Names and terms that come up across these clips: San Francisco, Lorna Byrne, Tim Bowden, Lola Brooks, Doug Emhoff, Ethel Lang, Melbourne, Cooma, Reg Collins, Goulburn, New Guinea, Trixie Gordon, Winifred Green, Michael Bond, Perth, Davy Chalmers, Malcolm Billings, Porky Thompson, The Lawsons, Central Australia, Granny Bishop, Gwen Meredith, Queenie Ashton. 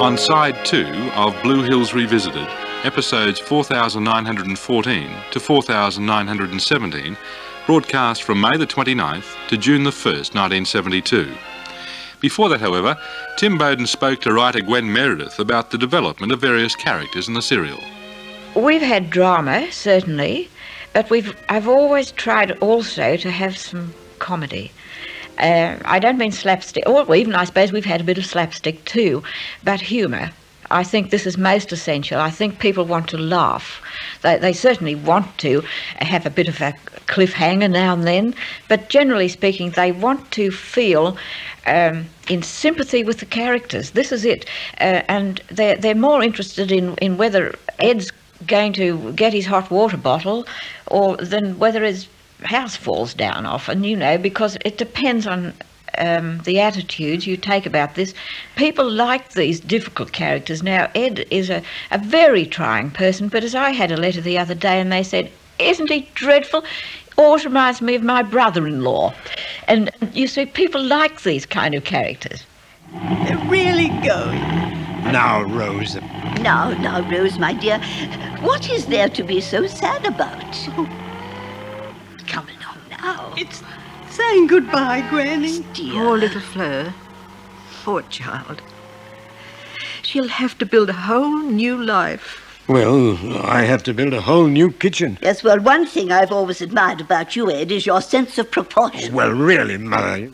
On side 2 of Blue Hills Revisited, episodes 4,914 to 4,917, broadcast from May the 29th to June the 1st, 1972. Before that, however, Tim Bowden spoke to writer Gwen Meredith about the development of various characters in the serial. We've had drama, certainly, but I've always tried also to have some comedy. I don't mean slapstick, or even I suppose we've had a bit of slapstick too, but humour. I think this is most essential. I think people want to laugh. They certainly want to have a bit of a cliffhanger now and then, but generally speaking, they want to feel in sympathy with the characters. This is it. And they're more interested in whether Ed's going to get his hot water bottle than whether his house falls down often, you know, because it depends on the attitudes you take about this. People like these difficult characters. Now, Ed is a very trying person, but as I had a letter the other day and they said, "Isn't he dreadful? Always reminds me of my brother-in-law." And you see, people like these kind of characters. They're really going. Now, Rosa. Now, Rose, my dear. What is there to be so sad about? Come along now. It's saying goodbye, Granny. Dear. Poor little Fleur. Poor child. She'll have to build a whole new life. Well, I have to build a whole new kitchen. Yes, well, one thing I've always admired about you, Ed, is your sense of proportion. Well, really, Mother.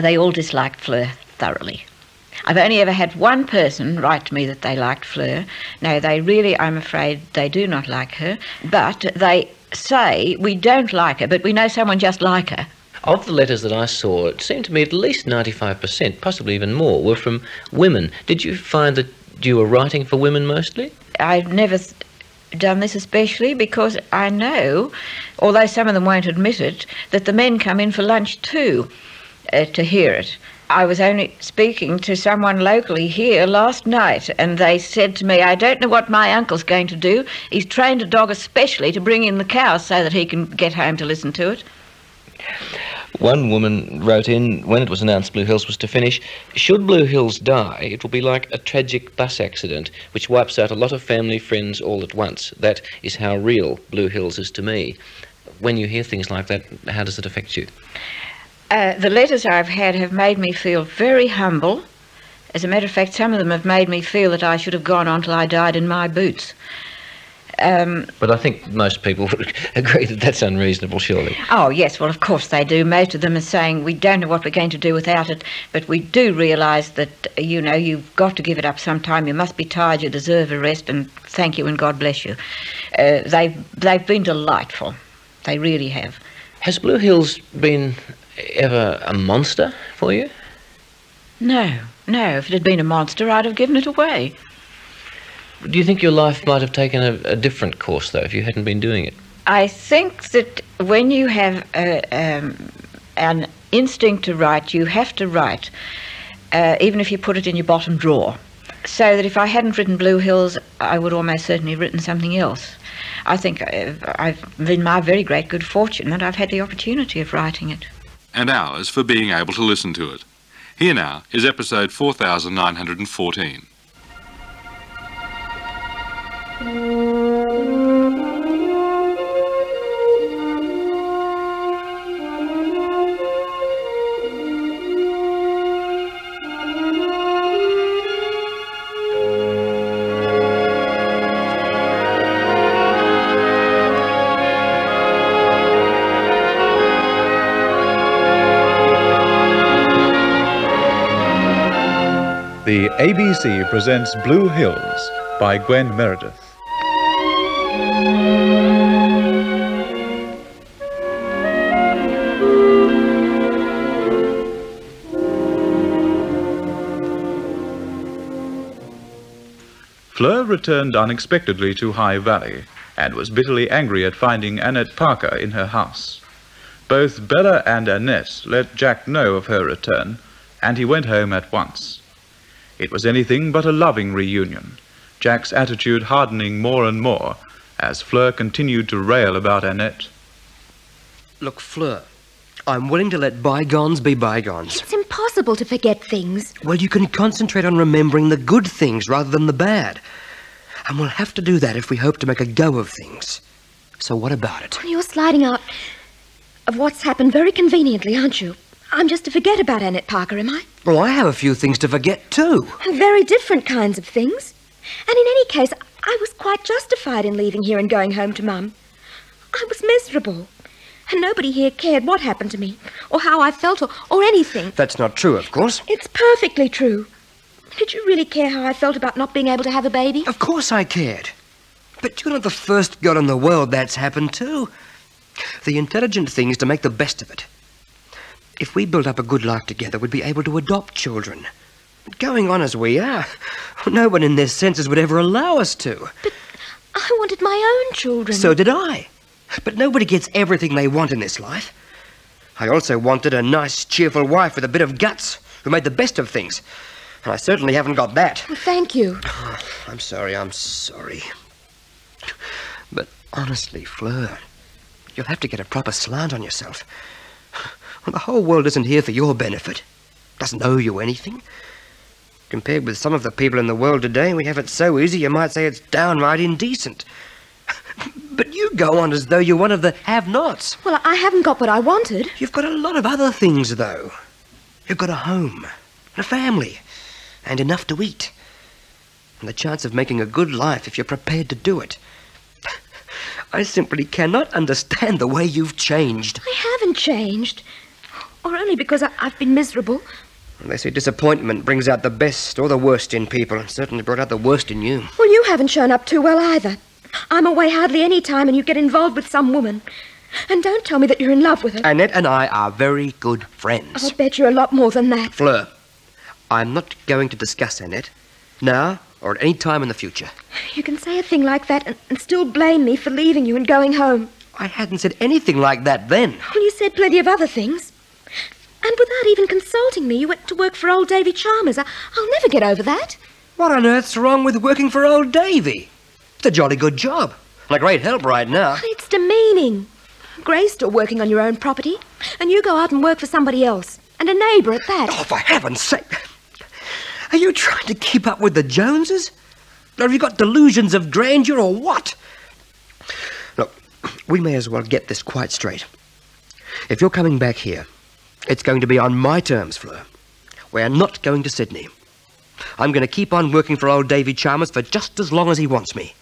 They all disliked Fleur thoroughly. I've only ever had one person write to me that they liked Fleur. No, they really, I'm afraid, they do not like her. But they say, "We don't like her, but we know someone just like her." Of the letters that I saw, it seemed to me at least 95%, possibly even more, were from women. Did you find that you were writing for women mostly? I've never done this especially because I know, although some of them won't admit it, that the men come in for lunch too to hear it. I was only speaking to someone locally here last night and they said to me, "I don't know what my uncle's going to do. He's trained a dog especially to bring in the cows so that he can get home to listen to it." One woman wrote in, when it was announced Blue Hills was to finish, "Should Blue Hills die, it will be like a tragic bus accident which wipes out a lot of family, friends all at once. That is how real Blue Hills is to me." When you hear things like that, how does it affect you? The letters I've had have made me feel very humble. As a matter of fact, some of them have made me feel that I should have gone on till I died in my boots. But I think most people would agree that that's unreasonable, surely. Oh, yes, well, of course they do. Most of them are saying, "We don't know what we're going to do without it, but we do realise that, you know, you've got to give it up sometime. You must be tired, you deserve a rest, and thank you and God bless you." They've been delightful. They really have. Has Blue Hills been ever a monster for you? No. If it had been a monster, I'd have given it away. Do you think your life might have taken a different course, though, if you hadn't been doing it? I think that when you have an instinct to write, you have to write, even if you put it in your bottom drawer. So that if I hadn't written Blue Hills, I would almost certainly have written something else. I think I've been my very great good fortune that I've had the opportunity of writing it. And ours for being able to listen to it. Here now is episode 4,914. The ABC presents Blue Hills by Gwen Meredith. Fleur returned unexpectedly to High Valley and was bitterly angry at finding Annette Parker in her house. Both Bella and Annette let Jack know of her return, and he went home at once. It was anything but a loving reunion, Jack's attitude hardening more and more as Fleur continued to rail about Annette. "Look, Fleur, I'm willing to let bygones be bygones. It's impossible to forget things. Well, you can concentrate on remembering the good things rather than the bad. And we'll have to do that if we hope to make a go of things. So what about it? Well, you're sliding out of what's happened very conveniently, aren't you? I'm just to forget about Annette Parker, am I? Well, I have a few things to forget too. Very different kinds of things. And in any case, I was quite justified in leaving here and going home to Mum. I was miserable. And nobody here cared what happened to me, or how I felt, or anything. That's not true, of course. It's perfectly true. Did you really care how I felt about not being able to have a baby? Of course I cared. But you're not the first girl in the world that's happened to. The intelligent thing is to make the best of it. If we built up a good life together, we'd be able to adopt children. But going on as we are, no one in their senses would ever allow us to. But I wanted my own children. So did I. But nobody gets everything they want in this life. I also wanted a nice, cheerful wife with a bit of guts who made the best of things. And I certainly haven't got that. Well, thank you. Oh, I'm sorry. But honestly, Fleur, you'll have to get a proper slant on yourself. Well, the whole world isn't here for your benefit. Doesn't owe you anything. Compared with some of the people in the world today, we have it so easy you might say it's downright indecent. But you go on as though you're one of the have-nots. Well, I haven't got what I wanted. You've got a lot of other things, though. You've got a home, and a family, and enough to eat. And the chance of making a good life if you're prepared to do it. I simply cannot understand the way you've changed. I haven't changed. Or only because I've been miserable. Well, they say disappointment brings out the best or the worst in people, and certainly brought out the worst in you. Well, you haven't shown up too well either. I'm away hardly any time and you get involved with some woman. And don't tell me that you're in love with her. Annette and I are very good friends. I'll bet you're a lot more than that. Fleur, I'm not going to discuss Annette. Now or at any time in the future. You can say a thing like that and still blame me for leaving you and going home. I hadn't said anything like that then. Well, you said plenty of other things. And without even consulting me, you went to work for old Davy Chalmers. I'll never get over that. What on earth's wrong with working for old Davy? It's a jolly good job, and a great help right now. It's demeaning. Gray's still working on your own property, and you go out and work for somebody else, and a neighbour at that. Oh, for heaven's sake! Are you trying to keep up with the Joneses? Or have you got delusions of grandeur or what? Look, we may as well get this quite straight. If you're coming back here, it's going to be on my terms, Fleur. We're not going to Sydney. I'm going to keep on working for old Davy Chalmers for just as long as he wants me.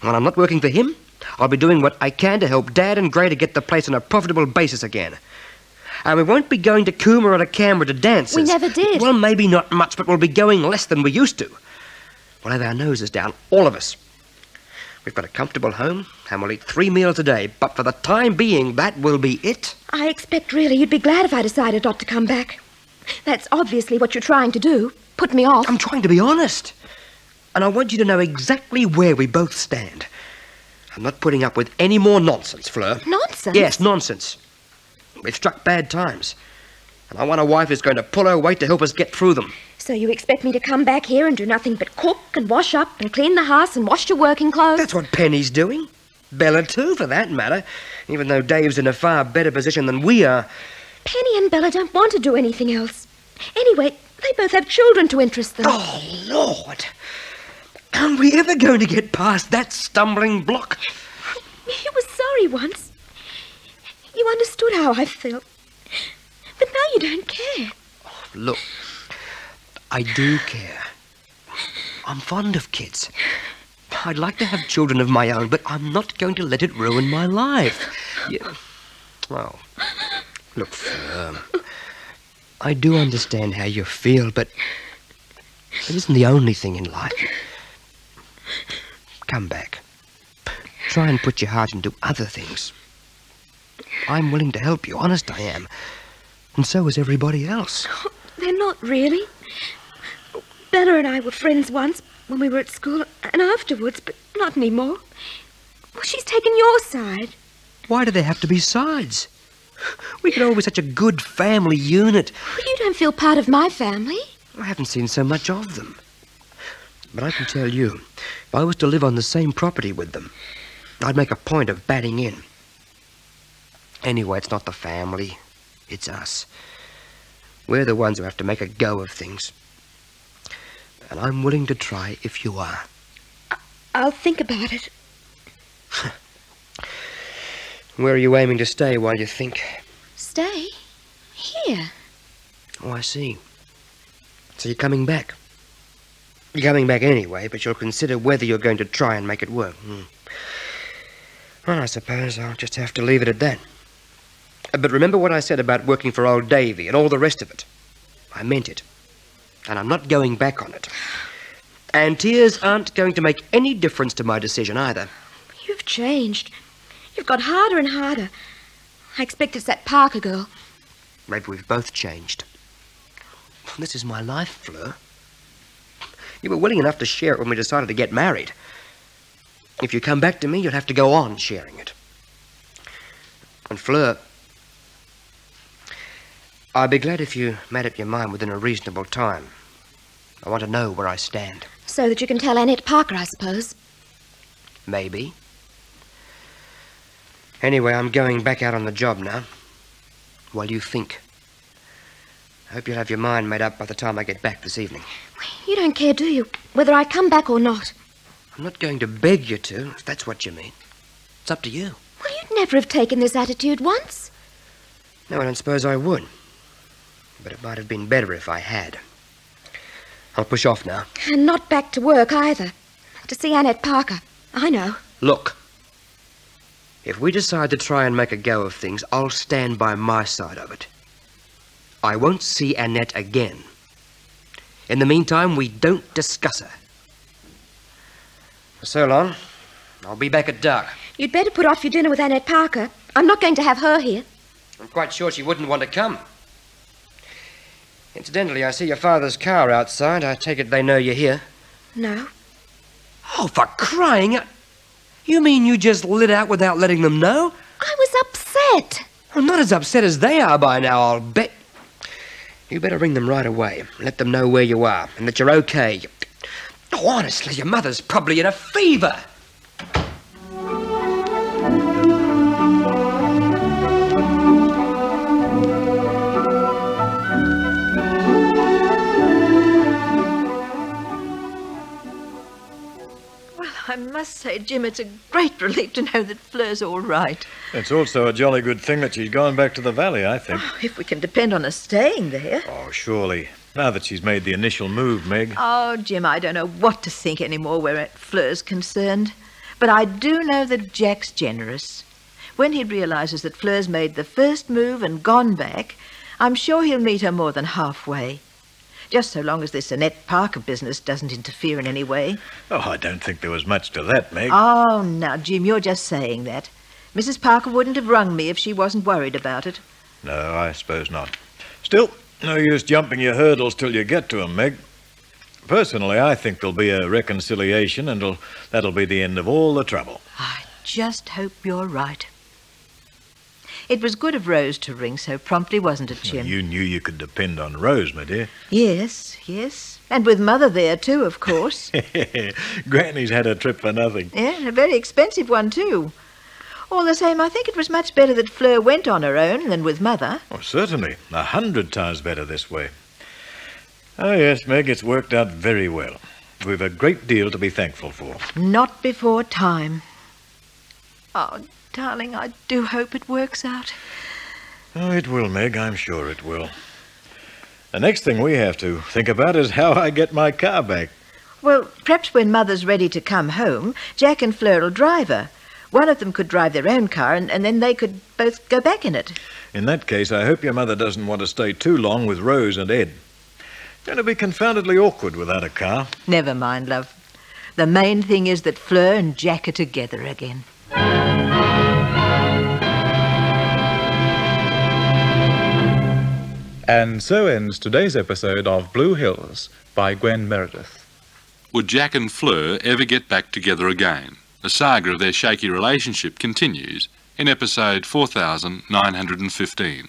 When I'm not working for him, I'll be doing what I can to help Dad and Gray to get the place on a profitable basis again. And we won't be going to Cooma or to Canberra to dances. We never did. Well, maybe not much, but we'll be going less than we used to. We'll have our noses down, all of us. We've got a comfortable home, and we'll eat 3 meals a day, but for the time being, that will be it. I expect, really, you'd be glad if I decided not to come back. That's obviously what you're trying to do, put me off. I'm trying to be honest. And I want you to know exactly where we both stand. I'm not putting up with any more nonsense, Fleur. Nonsense? Yes, nonsense. We've struck bad times. And I want a wife who's going to pull her weight to help us get through them. So you expect me to come back here and do nothing but cook and wash up and clean the house and wash your working clothes? That's what Penny's doing. Bella, too, for that matter. Even though Dave's in a far better position than we are. Penny and Bella don't want to do anything else. Anyway, they both have children to interest them. Oh, Lord! Aren't we ever going to get past that stumbling block? You were sorry once. You understood how I felt. But now you don't care. Oh, look, I do care. I'm fond of kids. I'd like to have children of my own, but I'm not going to let it ruin my life. Yeah. Well, look, I do understand how you feel, but it isn't the only thing in life. Come back. Try and put your heart into other things. I'm willing to help you, honest I am. And so is everybody else. Oh, they're not really. Bella and I were friends once when we were at school and afterwards, but not anymore. Well, she's taken your side. Why do there have to be sides? We could all be such a good family unit. Well, you don't feel part of my family. I haven't seen so much of them. But I can tell you, if I was to live on the same property with them, I'd make a point of batting in. Anyway, it's not the family, It's us. We're the ones who have to make a go of things. And I'm willing to try if you are. I'll think about it. Where are you aiming to stay while you think? Stay? Here. Oh, I see. So you're coming back. You're coming back anyway, but you'll consider whether you're going to try and make it work. Well, I suppose I'll just have to leave it at that. But remember what I said about working for old Davy and all the rest of it. I meant it. And I'm not going back on it. And tears aren't going to make any difference to my decision either. You've changed. You've got harder and harder. I expect it's that Parker girl. Maybe we've both changed. This is my life, Fleur. You were willing enough to share it when we decided to get married. If you come back to me, you'll have to go on sharing it. And Fleur, I'd be glad if you made up your mind within a reasonable time. I want to know where I stand. So that you can tell Annette Parker, I suppose. Maybe. Anyway, I'm going back out on the job now. While you think. I hope you'll have your mind made up by the time I get back this evening. You don't care, do you, whether I come back or not? I'm not going to beg you to, if that's what you mean. It's up to you. Well, you'd never have taken this attitude once. No, I don't suppose I would. But it might have been better if I had. I'll push off now. And not back to work either. To see Annette Parker. I know. Look. If we decide to try and make a go of things, I'll stand by my side of it. I won't see Annette again. In the meantime, we don't discuss her. For so long, I'll be back at dark. You'd better put off your dinner with Annette Parker. I'm not going to have her here. I'm quite sure she wouldn't want to come. Incidentally, I see your father's car outside. I take it they know you're here. No. Oh, for crying out! You mean you just lit out without letting them know? I was upset. Well, not as upset as they are by now, I'll bet. You better ring them right away. Let them know where you are and that you're okay. Oh, honestly, your mother's probably in a fever. I must say, Jim, it's a great relief to know that Fleur's all right. It's also a jolly good thing that she's gone back to the Valley, I think. Oh, if we can depend on her staying there. Oh, surely. Now that she's made the initial move, Meg. Oh, Jim, I don't know what to think anymore where Fleur's concerned. But I do know that Jack's generous. When he realises that Fleur's made the first move and gone back, I'm sure he'll meet her more than halfway. Just so long as this Annette Parker business doesn't interfere in any way. Oh, I don't think there was much to that, Meg. Oh, now, Jim, you're just saying that. Mrs. Parker wouldn't have rung me if she wasn't worried about it. No, I suppose not. Still, no use jumping your hurdles till you get to them, Meg. Personally, I think there'll be a reconciliation and that'll be the end of all the trouble. I just hope you're right. It was good of Rose to ring so promptly, wasn't it, Jim? Well, you knew you could depend on Rose, my dear. Yes, yes. And with Mother there, too, of course. Granny's had a trip for nothing. Yeah, and a very expensive one, too. All the same, I think it was much better that Fleur went on her own than with Mother. Oh, certainly. 100 times better this way. Oh, yes, Meg, it's worked out very well. We've a great deal to be thankful for. Not before time. Oh, darling, I do hope it works out. Oh, it will, Meg. I'm sure it will. The next thing we have to think about is how I get my car back. Well, perhaps when Mother's ready to come home, Jack and Fleur will drive her. One of them could drive their own car, and then they could both go back in it. In that case, I hope your mother doesn't want to stay too long with Rose and Ed. It's going to be confoundedly awkward without a car. Never mind, love. The main thing is that Fleur and Jack are together again. And so ends today's episode of Blue Hills by Gwen Meredith. Would Jack and Fleur ever get back together again? The saga of their shaky relationship continues in episode 4915.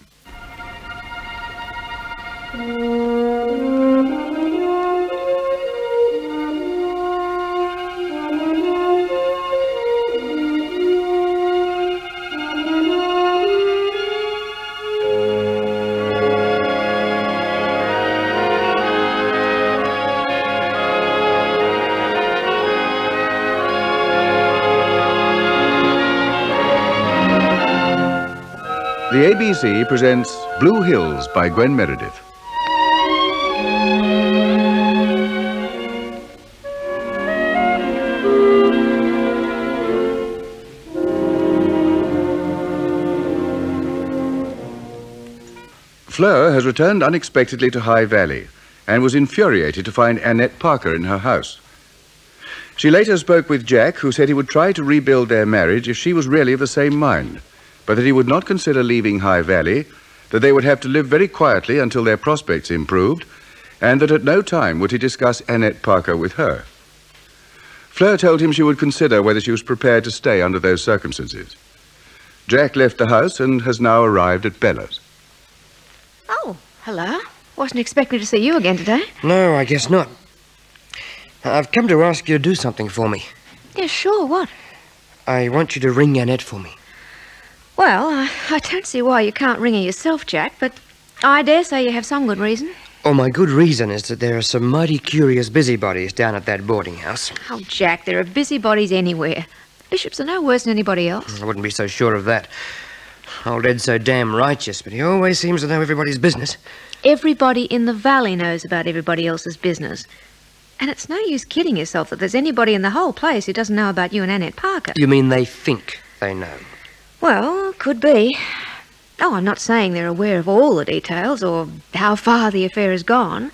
The ABC presents Blue Hills by Gwen Meredith. Fleur has returned unexpectedly to High Valley and was infuriated to find Annette Parker in her house. She later spoke with Jack, who said he would try to rebuild their marriage if she was really of the same mind, but that he would not consider leaving High Valley, that they would have to live very quietly until their prospects improved, and that at no time would he discuss Annette Parker with her. Fleur told him she would consider whether she was prepared to stay under those circumstances. Jack left the house and has now arrived at Bella's. Oh, hello. Wasn't expecting to see you again today. No, I guess not. I've come to ask you to do something for me. Yeah, sure, what? I want you to ring Annette for me. Well, I don't see why you can't ring her yourself, Jack, but I dare say you have some good reason. Oh, my good reason is that there are some mighty curious busybodies down at that boarding house. Oh, Jack, there are busybodies anywhere. Bishops are no worse than anybody else. I wouldn't be so sure of that. Old Ed's so damn righteous, but he always seems to know everybody's business. Everybody in the valley knows about everybody else's business. And it's no use kidding yourself that there's anybody in the whole place who doesn't know about you and Annette Parker. You mean they think they know? Well, could be. Oh, I'm not saying they're aware of all the details or how far the affair has gone.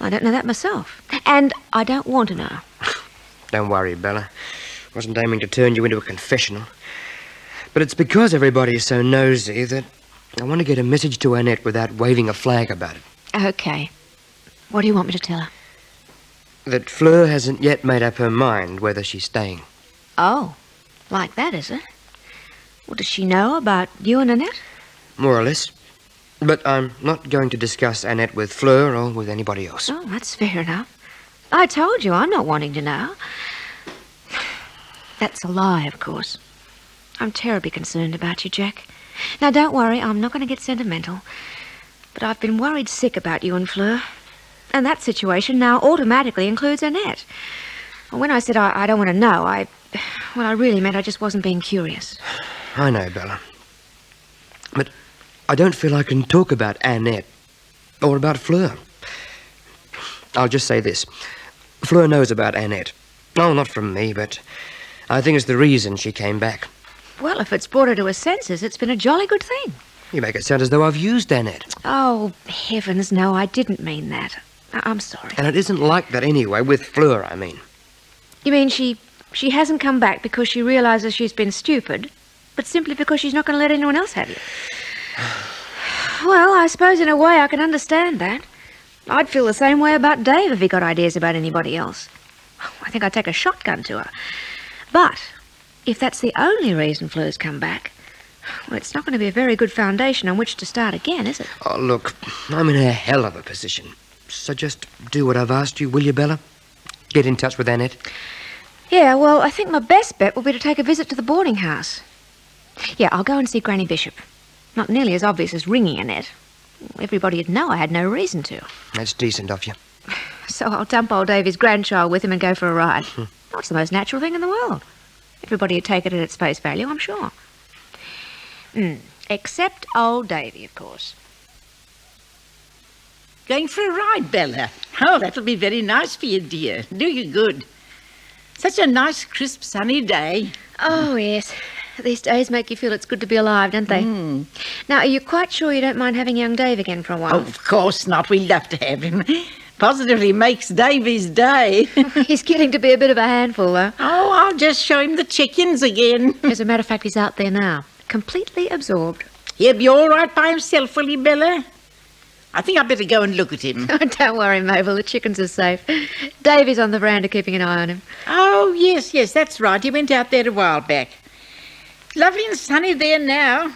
I don't know that myself. And I don't want to know. Don't worry, Bella. I wasn't aiming to turn you into a confessional. But it's because everybody is so nosy that I want to get a message to Annette without waving a flag about it. Okay. What do you want me to tell her? That Fleur hasn't yet made up her mind whether she's staying. Oh, like that, is it? What does she know about you and Annette? More or less. But I'm not going to discuss Annette with Fleur or with anybody else. Oh, that's fair enough. I told you I'm not wanting to know. That's a lie, of course. I'm terribly concerned about you, Jack. Now, don't worry, I'm not going to get sentimental. But I've been worried sick about you and Fleur. And that situation now automatically includes Annette. When I said I don't want to know, I really meant I just wasn't being curious. I know, Bella. But I don't feel I can talk about Annette or about Fleur. I'll just say this. Fleur knows about Annette. Oh, not from me, but I think it's the reason she came back. Well, if it's brought her to her senses, it's been a jolly good thing. You make it sound as though I've used Annette. Oh, heavens, no, I didn't mean that. I'm sorry. And it isn't like that anyway, with Fleur, I mean. You mean she hasn't come back because she realises she's been stupid, but simply because she's not going to let anyone else have you? Well, I suppose in a way I can understand that. I'd feel the same way about Dave if he got ideas about anybody else. I think I'd take a shotgun to her. But if that's the only reason Fleur's come back, well, it's not going to be a very good foundation on which to start again, is it? Oh, look, I'm in a hell of a position. So just do what I've asked you, will you, Bella? Get in touch with Annette. Yeah, well, I think my best bet will be to take a visit to the boarding house. Yeah, I'll go and see Granny Bishop. Not nearly as obvious as ringing Annette. Everybody would know I had no reason to. That's decent of you. So I'll dump old Davey's grandchild with him and go for a ride. That's the most natural thing in the world. Everybody would take it at its face value, I'm sure. Except old Davey, of course. Going for a ride, Bella. Oh, that'll be very nice for you, dear. Do you good. Such a nice, crisp, sunny day. Oh, yes. These days make you feel it's good to be alive, don't they? Now, are you quite sure you don't mind having young Dave again for a while? Oh, of course not. We love to have him. Positively makes Davey's day. He's getting to be a bit of a handful, though. Oh, I'll just show him the chickens again. As a matter of fact, he's out there now, completely absorbed. He'll be all right by himself, will he, Bella? I think I'd better go and look at him. Don't worry, Mabel. The chickens are safe. Davey's on the veranda keeping an eye on him. Oh, yes, that's right. He went out there a while back. Lovely and sunny there now.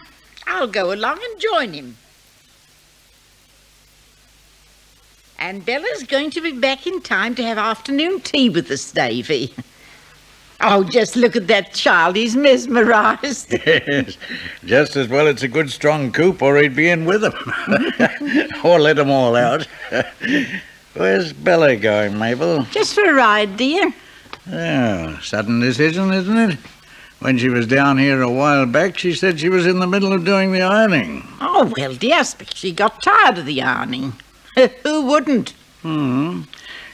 I'll go along and join him. And Bella's going to be back in time to have afternoon tea with us, Davey. Oh, just look at that child. He's mesmerised. Yes. Just as well it's a good strong coop or he'd be in with them. Or let them all out. Where's Bella going, Mabel? Just for a ride, dear. Oh, sudden decision, isn't it? When she was down here a while back, she said she was in the middle of doing the ironing. Oh, well, yes, but she got tired of the ironing. Who wouldn't? Mm-hmm.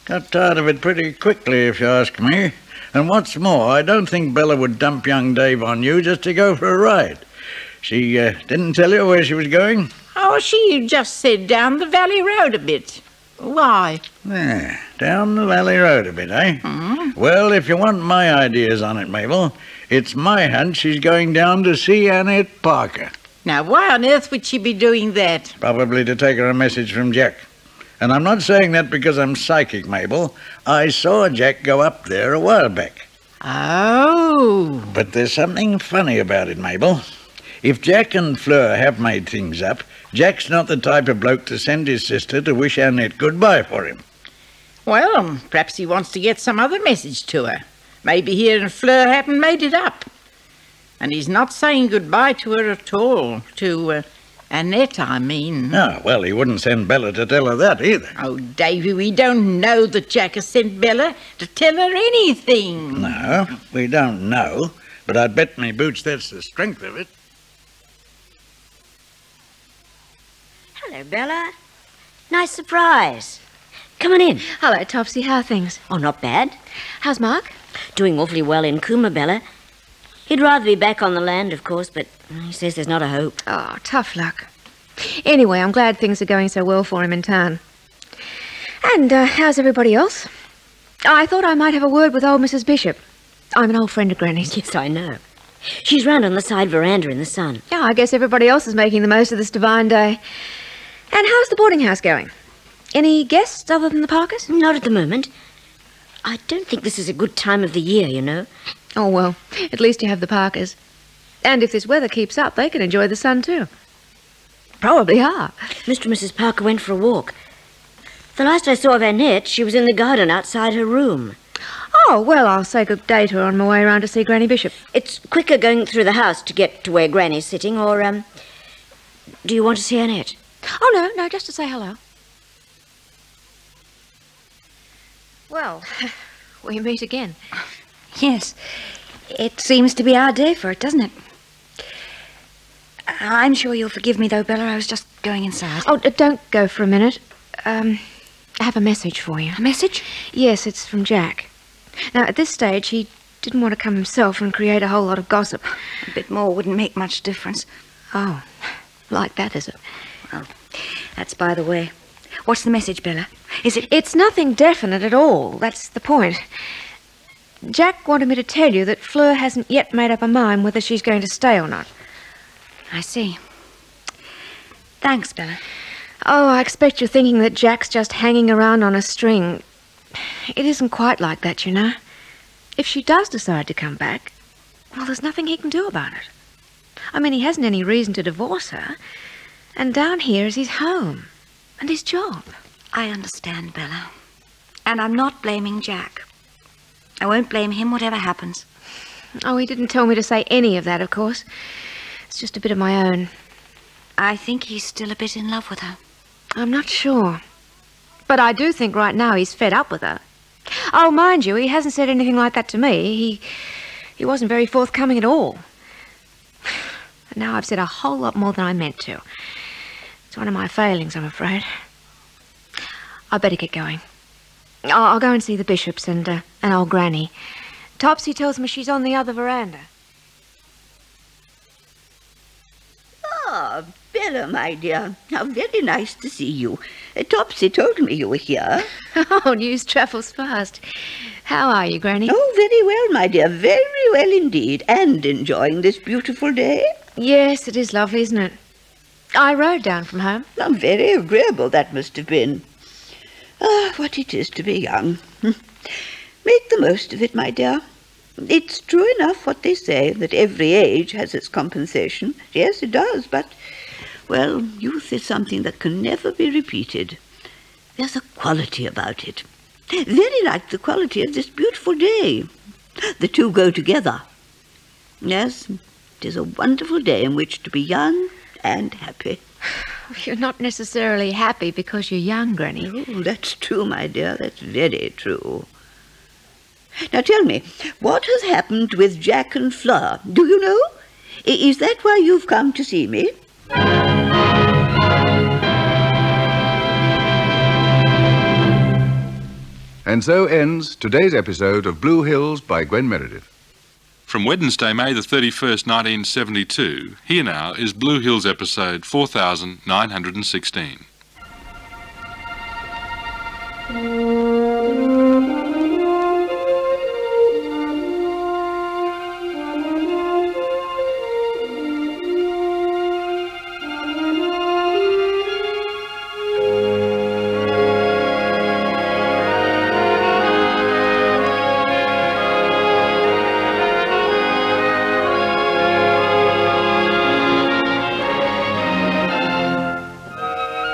Got tired of it pretty quickly, if you ask me. And what's more, I don't think Bella would dump young Dave on you just to go for a ride. She didn't tell you where she was going? Oh, she just said down the valley road a bit. Why? Yeah, down the valley road a bit, eh? Mm-hmm. Well, if you want my ideas on it, Mabel, it's my hunch she's going down to see Annette Parker. Now, why on earth would she be doing that? Probably to take her a message from Jack. And I'm not saying that because I'm psychic, Mabel. I saw Jack go up there a while back. Oh. But there's something funny about it, Mabel. If Jack and Fleur have made things up, Jack's not the type of bloke to send his sister to wish Annette goodbye for him. Well, perhaps he wants to get some other message to her. Maybe he and Fleur haven't made it up. And he's not saying goodbye to her at all, to Annette, I mean. Oh, well, he wouldn't send Bella to tell her that either. Oh, Davy, we don't know that Jack has sent Bella to tell her anything. No, we don't know, but I'd bet me boots that's the strength of it. Hello, Bella. Nice surprise. Come on in. Hello, Topsy. How are things? Oh, not bad. How's Mark? Doing awfully well in Coomabella. He'd rather be back on the land, of course, but he says there's not a hope. Oh, tough luck. Anyway, I'm glad things are going so well for him in town. And how's everybody else? I thought I might have a word with old Mrs. Bishop. I'm an old friend of Granny's. Yes, I know. She's round on the side veranda in the sun. Yeah, I guess everybody else is making the most of this divine day. And how's the boarding house going? Any guests other than the Parkers? Not at the moment. I don't think this is a good time of the year, you know. Oh, well, at least you have the Parkers. And if this weather keeps up, they can enjoy the sun too. Probably are. Mr. and Mrs. Parker went for a walk. The last I saw of Annette, she was in the garden outside her room. Oh, well, I'll say good day to her on my way round to see Granny Bishop. It's quicker going through the house to get to where Granny's sitting, or, do you want to see Annette? Oh, no, just to say hello. Well, we meet again. Yes, it seems to be our day for it, doesn't it? I'm sure you'll forgive me, though, Bella. I was just going inside. Oh, don't go for a minute. I have a message for you. A message? Yes, it's from Jack. Now, at this stage, he didn't want to come himself and create a whole lot of gossip. A bit more wouldn't make much difference. Oh, like that, is it? Well, that's by the way. What's the message, Bella? Is it... It's nothing definite at all. That's the point. Jack wanted me to tell you that Fleur hasn't yet made up her mind whether she's going to stay or not. I see. Thanks, Bella. Oh, I expect you're thinking that Jack's just hanging around on a string. It isn't quite like that, you know. If she does decide to come back, well, there's nothing he can do about it. I mean, he hasn't any reason to divorce her. And down here is his home and his job. I understand, Bella. And I'm not blaming Jack. I won't blame him, whatever happens. Oh, he didn't tell me to say any of that, of course. It's just a bit of my own. I think he's still a bit in love with her. I'm not sure. But I do think right now he's fed up with her. Oh, mind you, he hasn't said anything like that to me. He wasn't very forthcoming at all. And now I've said a whole lot more than I meant to. It's one of my failings, I'm afraid. I better get going. I'll go and see the Bishops and old Granny. Topsy tells me she's on the other veranda. Ah, Bella, my dear. How very nice to see you. Topsy told me you were here. Oh, news travels fast. How are you, Granny? Oh, very well, my dear. Very well indeed. And enjoying this beautiful day? Yes, it is lovely, isn't it? I rode down from home. Oh, very agreeable that must have been. Ah, what it is to be young. Make the most of it, my dear. It's true enough what they say, that every age has its compensation. Yes, it does, but, well, youth is something that can never be repeated. There's a quality about it. Very like the quality of this beautiful day. The two go together. Yes, it is a wonderful day in which to be young and happy. You're not necessarily happy because you're young, Granny. Oh, that's true, my dear. That's very true. Now tell me, what has happened with Jack and Fleur? Do you know? Is that why you've come to see me? And so ends today's episode of Blue Hills by Gwen Meredith. From Wednesday, May the 31st, 1972, here now is Blue Hills episode 4916.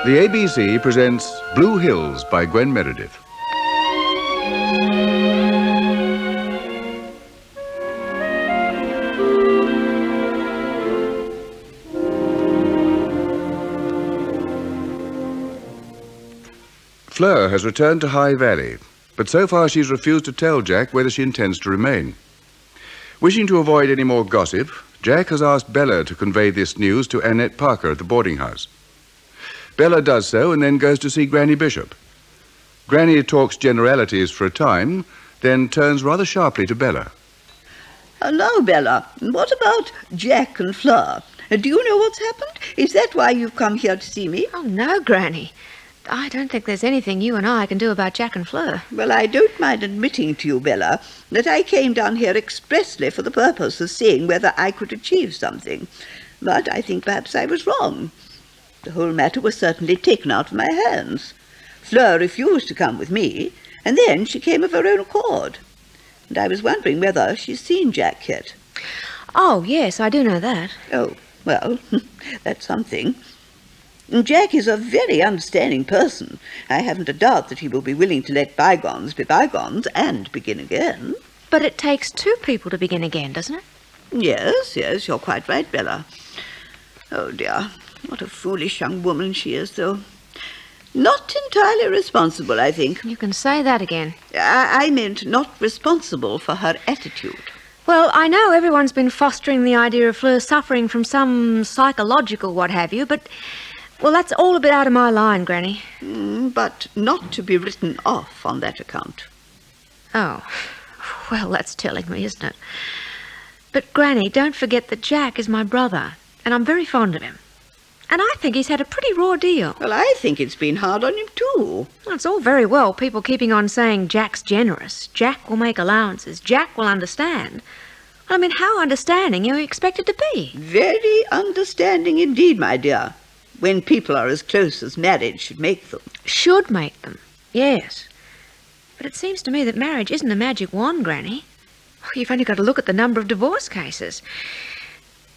The ABC presents Blue Hills by Gwen Meredith. Fleur has returned to High Valley, but so far she's refused to tell Jack whether she intends to remain. Wishing to avoid any more gossip, Jack has asked Bella to convey this news to Annette Parker at the boarding house. Bella does so and then goes to see Granny Bishop. Granny talks generalities for a time, then turns rather sharply to Bella. Now, Bella, what about Jack and Fleur? Do you know what's happened? Is that why you've come here to see me? Oh, no, Granny. I don't think there's anything you and I can do about Jack and Fleur. Well, I don't mind admitting to you, Bella, that I came down here expressly for the purpose of seeing whether I could achieve something. But I think perhaps I was wrong. The whole matter was certainly taken out of my hands. Fleur refused to come with me, and then she came of her own accord. And I was wondering whether she's seen Jack yet. Oh, yes, I do know that. Oh, well, that's something. Jack is a very understanding person. I haven't a doubt that he will be willing to let bygones be bygones and begin again. But it takes two people to begin again, doesn't it? Yes, yes, you're quite right, Bella. Oh, dear. What a foolish young woman she is, though. Not entirely responsible, I think. You can say that again. I meant not responsible for her attitude. Well, I know everyone's been fostering the idea of Fleur suffering from some psychological what-have-you, but, well, that's all a bit out of my line, Granny. But not to be written off on that account. Oh. Well, that's telling me, isn't it? But, Granny, don't forget that Jack is my brother, and I'm very fond of him. And I think he's had a pretty raw deal. Well, I think it's been hard on him, too. Well, it's all very well people keeping on saying Jack's generous, Jack will make allowances, Jack will understand. Well, I mean, how understanding are you expected to be? Very understanding indeed, my dear, when people are as close as marriage should make them. Should make them, yes. But it seems to me that marriage isn't a magic wand, Granny. Oh, you've only got to look at the number of divorce cases.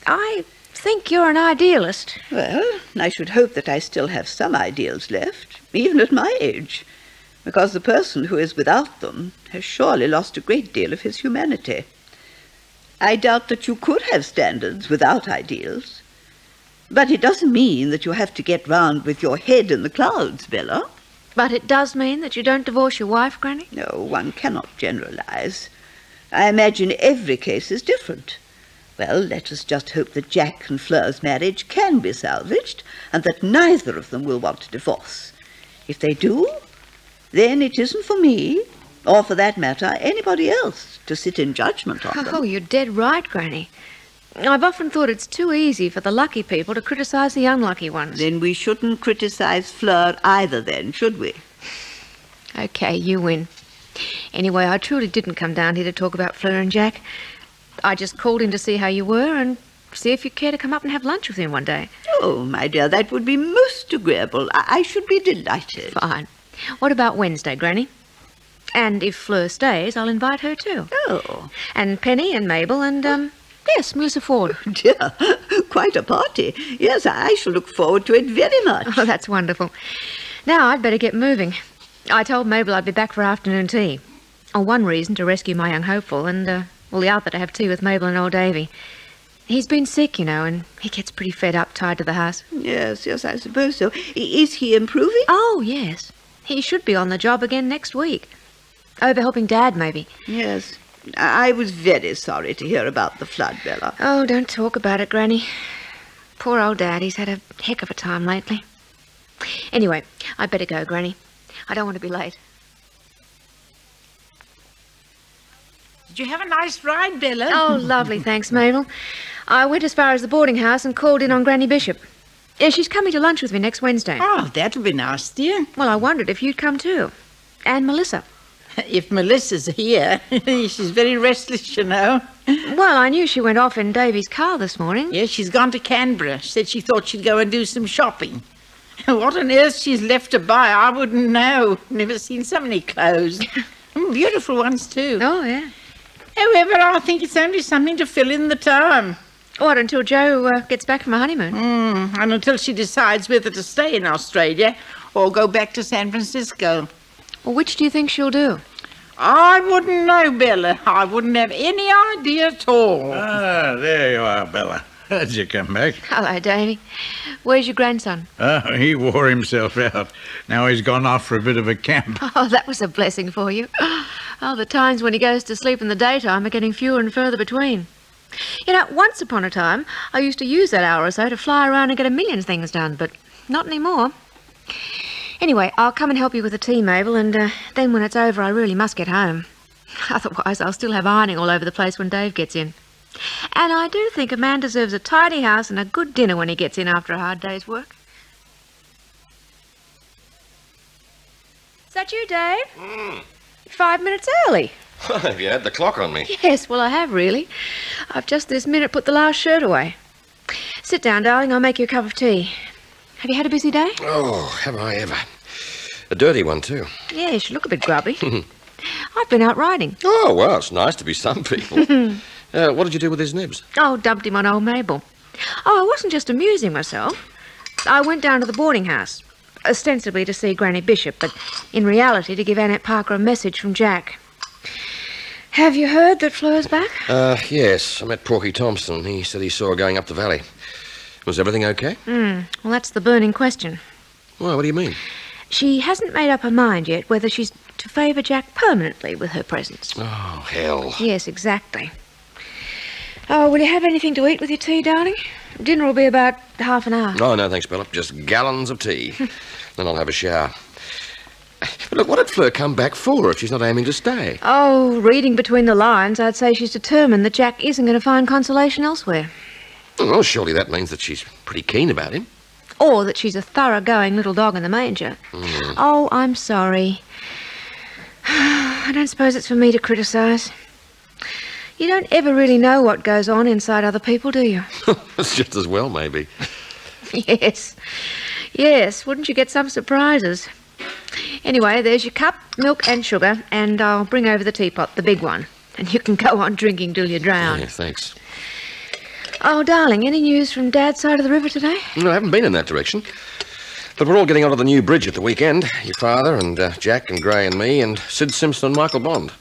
I think you're an idealist. Well, I should hope that I still have some ideals left, even at my age, because the person who is without them has surely lost a great deal of his humanity. I doubt that you could have standards without ideals, but it doesn't mean that you have to get round with your head in the clouds, Bella. But it does mean that you don't divorce your wife, Granny? No, one cannot generalize. I imagine every case is different. Well, let us just hope that Jack and Fleur's marriage can be salvaged and that neither of them will want a divorce. If they do, then it isn't for me, or for that matter, anybody else, to sit in judgment on them. Oh, you're dead right, Granny. I've often thought it's too easy for the lucky people to criticise the unlucky ones. Then we shouldn't criticise Fleur either then, should we? OK, you win. Anyway, I truly didn't come down here to talk about Fleur and Jack. I just called in to see how you were and see if you care to come up and have lunch with him one day. Oh, my dear, that would be most agreeable. I should be delighted. Fine. What about Wednesday, Granny? And if Fleur stays, I'll invite her too. Oh. And Penny and Mabel and, yes, Melissa Ford. Oh, dear, quite a party. Yes, I shall look forward to it very much. Oh, that's wonderful. Now, I'd better get moving. I told Mabel I'd be back for afternoon tea. On one reason, to rescue my young hopeful, and, well, the other to have tea with Mabel and old Davy. He's been sick, you know, and he gets pretty fed up, tied to the house. Yes, yes, I suppose so. Is he improving? Oh, yes. He should be on the job again next week. Over helping Dad, maybe. Yes. I was very sorry to hear about the flood, Bella. Oh, don't talk about it, Granny. Poor old Dad, he's had a heck of a time lately. Anyway, I'd better go, Granny. I don't want to be late. Did you have a nice ride, Bella? Oh, lovely, thanks, Mabel. I went as far as the boarding house and called in on Granny Bishop. Yeah, she's coming to lunch with me next Wednesday. Oh, that'll be nice, dear. Well, I wondered if you'd come too. And Melissa. If Melissa's here, she's very restless, you know. Well, I knew she went off in Davy's car this morning. Yes, she's gone to Canberra. She said she thought she'd go and do some shopping. What on earth she's left to buy, I wouldn't know. Never seen so many clothes. Beautiful ones, too. Oh, yeah. However, I think it's only something to fill in the time. What, until Jo gets back from her honeymoon? And until she decides whether to stay in Australia or go back to San Francisco. Well, which do you think she'll do? I wouldn't know, Bella. I wouldn't have any idea at all. Ah, there you are, Bella. How'd you come back? Hello, Davy. Where's your grandson? Oh, he wore himself out. Now he's gone off for a bit of a camp. Oh, that was a blessing for you. Oh, the times when he goes to sleep in the daytime are getting fewer and further between. You know, once upon a time, I used to use that hour or so to fly around and get a million things done, but not anymore. Anyway, I'll come and help you with the tea, Mabel, and then when it's over, I really must get home. Otherwise, I'll still have ironing all over the place when Dave gets in. And I do think a man deserves a tidy house and a good dinner when he gets in after a hard day's work. Is that you, Dave? Mm. 5 minutes early. Have you had the clock on me? Yes, well, I have, really. I've just this minute put the last shirt away. Sit down, darling. I'll make you a cup of tea. Have you had a busy day? Oh, have I ever. A dirty one, too. Yeah, you should look a bit grubby. I've been out riding. Oh, well, it's nice to be some people. What did you do with his nibs? Oh, dumped him on old Mabel. Oh, I wasn't just amusing myself. I went down to the boarding house, ostensibly to see Granny Bishop, but in reality to give Annette Parker a message from Jack. Have you heard that Fleur's back? Yes, I met Porky Thompson. He said he saw her going up the valley. Was everything okay? Well, that's the burning question. Why, what do you mean? She hasn't made up her mind yet whether she's to favour Jack permanently with her presence. Oh, hell. Yes, exactly. Oh, will you have anything to eat with your tea, darling? Dinner will be about half an hour. Oh, no, thanks, Bella. Just gallons of tea. Then I'll have a shower. But look, what did Fleur come back for if she's not aiming to stay? Oh, reading between the lines, I'd say she's determined that Jack isn't going to find consolation elsewhere. Well, surely that means that she's pretty keen about him. Or that she's a thoroughgoing little dog in the manger. Oh, I'm sorry. I don't suppose it's for me to criticise. You don't ever really know what goes on inside other people, do you? It's just as well, maybe. Yes. Yes, wouldn't you get some surprises? Anyway, there's your cup, milk and sugar, and I'll bring over the teapot, the big one. And you can go on drinking till you drown. Yeah, thanks. Oh, darling, any news from Dad's side of the river today? No, I haven't been in that direction. But we're all getting onto the new bridge at the weekend. Your father and Jack and Gray and me and Sid Simpson and Michael Bond.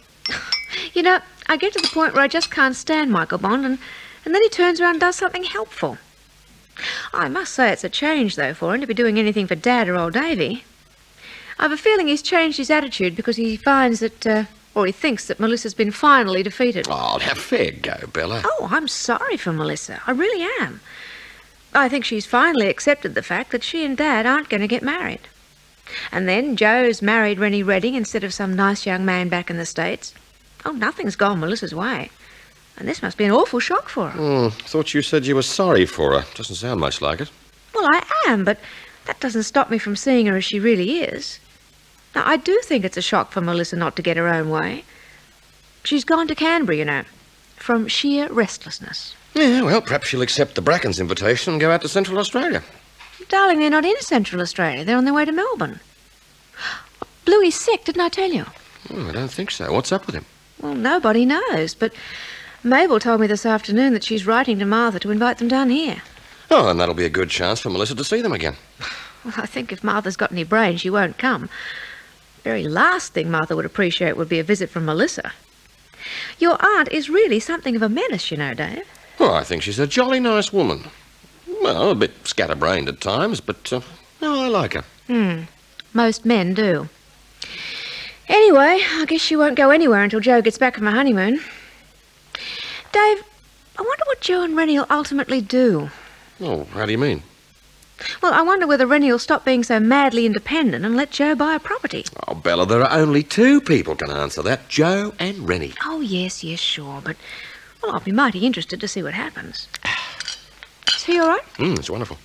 You know, I get to the point where I just can't stand Michael Bond, and then he turns around and does something helpful. I must say it's a change, though, for him to be doing anything for Dad or old Davy. I've a feeling he's changed his attitude because he finds that... Or he thinks that Melissa's been finally defeated. Oh, now fair go, Bella. Oh, I'm sorry for Melissa. I really am. I think she's finally accepted the fact that she and Dad aren't going to get married. And then Joe's married Rennie Redding instead of some nice young man back in the States. Oh, nothing's gone Melissa's way. And this must be an awful shock for her. Thought you said you were sorry for her. Doesn't sound much like it. Well, I am, but that doesn't stop me from seeing her as she really is. Now, I do think it's a shock for Melissa not to get her own way. She's gone to Canberra, you know, from sheer restlessness. Yeah, well, perhaps she'll accept the Brackens' invitation and go out to Central Australia. Darling, they're not in Central Australia. They're on their way to Melbourne. Bluey's sick, didn't I tell you? Oh, I don't think so. What's up with him? Well, nobody knows, but Mabel told me this afternoon that she's writing to Martha to invite them down here. Oh, and that'll be a good chance for Melissa to see them again. Well, I think if Martha's got any brains, she won't come. The very last thing Martha would appreciate would be a visit from Melissa. Your aunt is really something of a menace, you know, Dave. Well, I think she's a jolly nice woman. Well, a bit scatterbrained at times, but no, I like her. Most men do. Anyway, I guess she won't go anywhere until Joe gets back from her honeymoon. Dave, I wonder what Joe and Rennie will ultimately do. Oh, how do you mean? Well, I wonder whether Rennie will stop being so madly independent and let Joe buy a property. Oh, Bella, there are only two people can answer that, Joe and Rennie. Oh, yes, yes, sure, but... Well, I'll be mighty interested to see what happens. Is he all right? It's wonderful.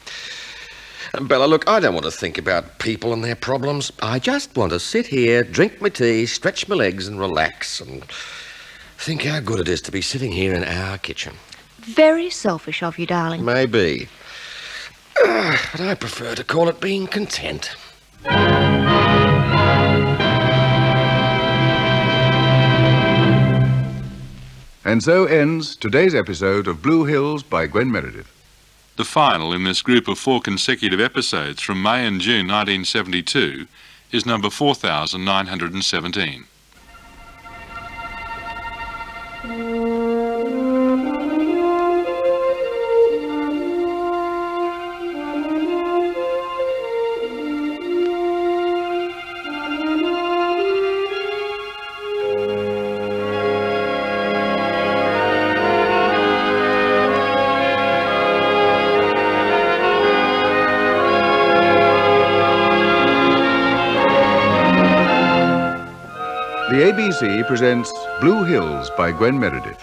And Bella, look, I don't want to think about people and their problems. I just want to sit here, drink my tea, stretch my legs and relax and think how good it is to be sitting here in our kitchen. Very selfish of you, darling. Maybe. But I prefer to call it being content. And so ends today's episode of Blue Hills by Gwen Meredith. The final in this group of four consecutive episodes from May and June 1972 is number 4917. ABC presents Blue Hills by Gwen Meredith.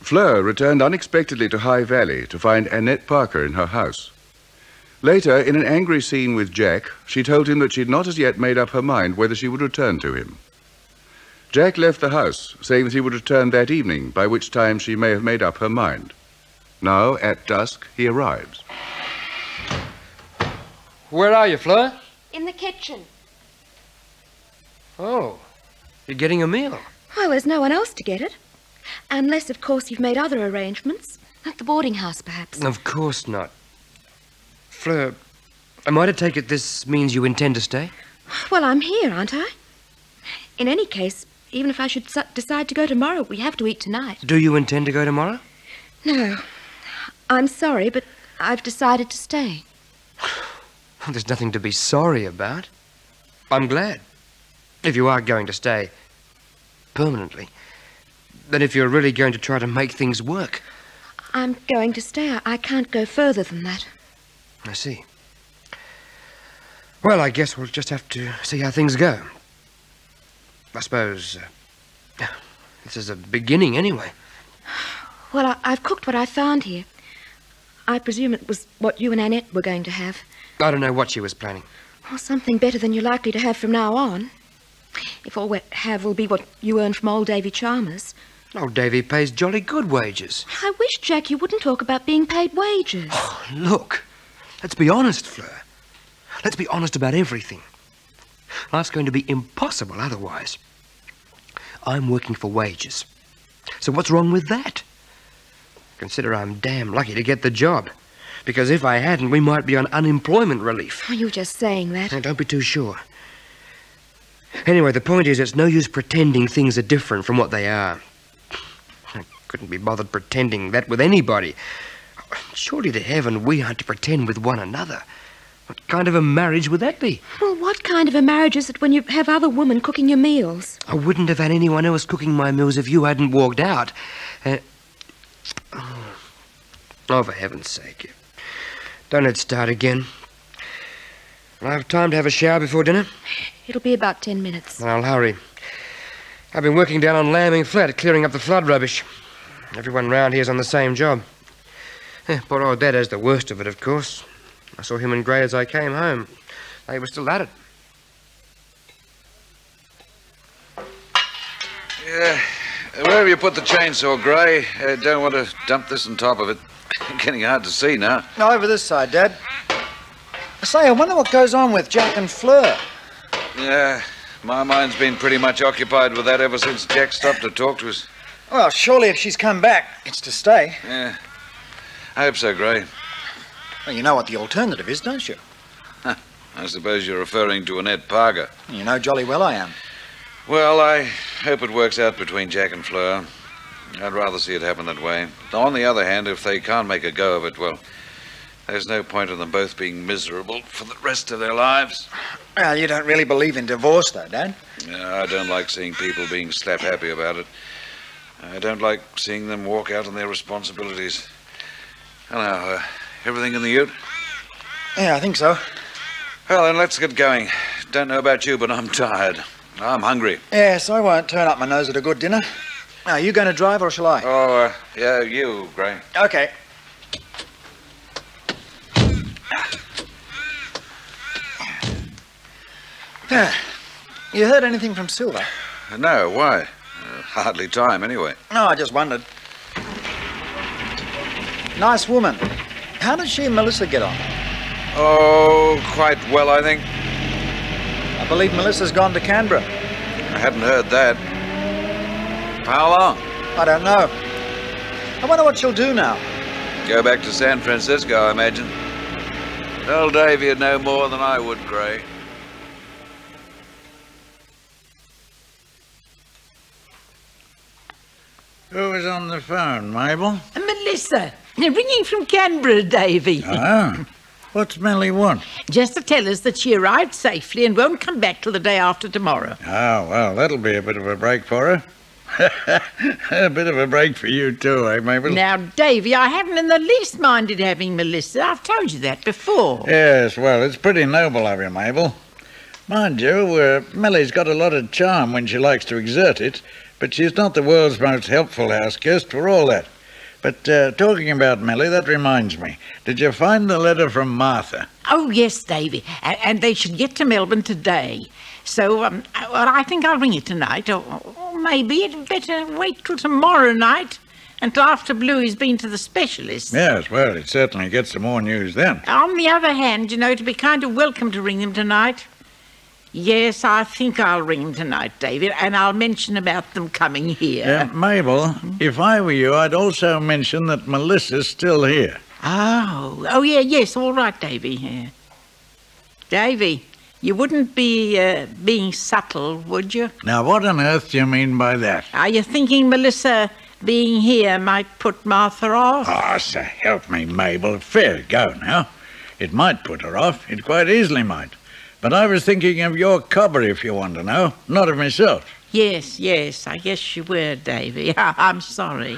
Fleur returned unexpectedly to High Valley to find Annette Parker in her house. Later, in an angry scene with Jack, she told him that she'd not as yet made up her mind whether she would return to him. Jack left the house, saying that he would return that evening, by which time she may have made up her mind. Now, at dusk, he arrives. Where are you, Fleur? In the kitchen. Oh, you're getting a meal. Well, there's no one else to get it. Unless, of course, you've made other arrangements. At the boarding house, perhaps. Of course not. Fleur, am I to take it this means you intend to stay? Well, I'm here, aren't I? In any case... Even if I should decide to go tomorrow, we have to eat tonight. Do you intend to go tomorrow? No. I'm sorry, but I've decided to stay. There's nothing to be sorry about. I'm glad. If you are going to stay permanently, then if you're really going to try to make things work. I'm going to stay. I can't go further than that. I see. Well, I guess we'll just have to see how things go. I suppose this is a beginning anyway. Well, I've cooked what I found here. I presume it was what you and Annette were going to have. I don't know what she was planning. Well, something better than you're likely to have from now on. If all we have will be what you earn from old Davy Chalmers. Old Davy pays jolly good wages. I wish, Jack, you wouldn't talk about being paid wages. Oh, look, let's be honest, Fleur. Let's be honest about everything. Life's going to be impossible otherwise. I'm working for wages. So what's wrong with that? Consider I'm damn lucky to get the job. Because if I hadn't, we might be on unemployment relief. Oh, you're just saying that. Now, don't be too sure. Anyway, the point is it's no use pretending things are different from what they are. I couldn't be bothered pretending that with anybody. Surely to heaven we aren't to pretend with one another. What kind of a marriage would that be? Well, what kind of a marriage is it when you have other women cooking your meals? I wouldn't have had anyone else cooking my meals if you hadn't walked out. Oh, for heaven's sake. Don't let's start again. I'll have time to have a shower before dinner. It'll be about 10 minutes. I'll hurry. I've been working down on Lambing Flat, clearing up the flood rubbish. Everyone round here's on the same job. Poor old Dad has the worst of it, of course. I saw him in grey as I came home. They were still at it. Yeah, wherever you put the chainsaw, Grey, don't want to dump this on top of it. Getting hard to see now. No, over this side, Dad. I say, I wonder what goes on with Jack and Fleur. Yeah, my mind's been pretty much occupied with that ever since Jack stopped to talk to us. Well, surely if she's come back, it's to stay. Yeah, I hope so, Grey. Well, you know what the alternative is, don't you? Huh. I suppose you're referring to Annette Parker. You know jolly well I am. Well, I hope it works out between Jack and Fleur. I'd rather see it happen that way. On the other hand, if they can't make a go of it, well, there's no point in them both being miserable for the rest of their lives. Well, you don't really believe in divorce, though, Dad. No, I don't like seeing people being slap-happy about it. I don't like seeing them walk out on their responsibilities. Hello, everything in the ute? Yeah, I think so. Well, then let's get going. Don't know about you, but I'm tired. I'm hungry. Yes, I won't turn up my nose at a good dinner. Now, are you going to drive or shall I? Oh, yeah, you, Gray. Okay. You heard anything from Silver? No, why? Hardly time, anyway. No, I just wondered. Nice woman. How did she and Melissa get on? Oh, quite well, I think. I believe Melissa's gone to Canberra. I hadn't heard that. How long? I don't know. I wonder what she'll do now. Go back to San Francisco, I imagine. Tell Davey you'd know more than I would, Gray. Who was on the phone, Mabel? Melissa. Ringing from Canberra, Davey. Oh. What's Melly want? Just to tell us that she arrived safely and won't come back till the day after tomorrow. Oh, well, that'll be a bit of a break for her. A bit of a break for you too, eh, Mabel? Now, Davy, I haven't in the least minded having Melissa. I've told you that before. Yes, well, it's pretty noble of you, Mabel. Mind you, Melly's got a lot of charm when she likes to exert it, but she's not the world's most helpful house guest for all that. But talking about Melly, that reminds me. Did you find the letter from Martha? Oh, yes, Davy. And they should get to Melbourne today. So well, I think I'll ring it tonight. Or maybe it'd better wait till tomorrow night until after Bluey's been to the specialist. Yes, well, it certainly gets some more news then. On the other hand, you know, it'd be kind of welcome to ring them tonight. Yes, I think I'll ring him tonight, David, and I'll mention about them coming here. Mabel, if I were you, I'd also mention that Melissa's still here. Oh, yeah, yes, all right, Davy. Yeah. Davy, you wouldn't be being subtle, would you? Now, what on earth do you mean by that? Are you thinking Melissa being here might put Martha off? Oh, so help me, Mabel. Fair go now. It might put her off. It quite easily might. But I was thinking of your cobber, if you want to know, not of myself. Yes, yes, I guess you were, Davy. I'm sorry.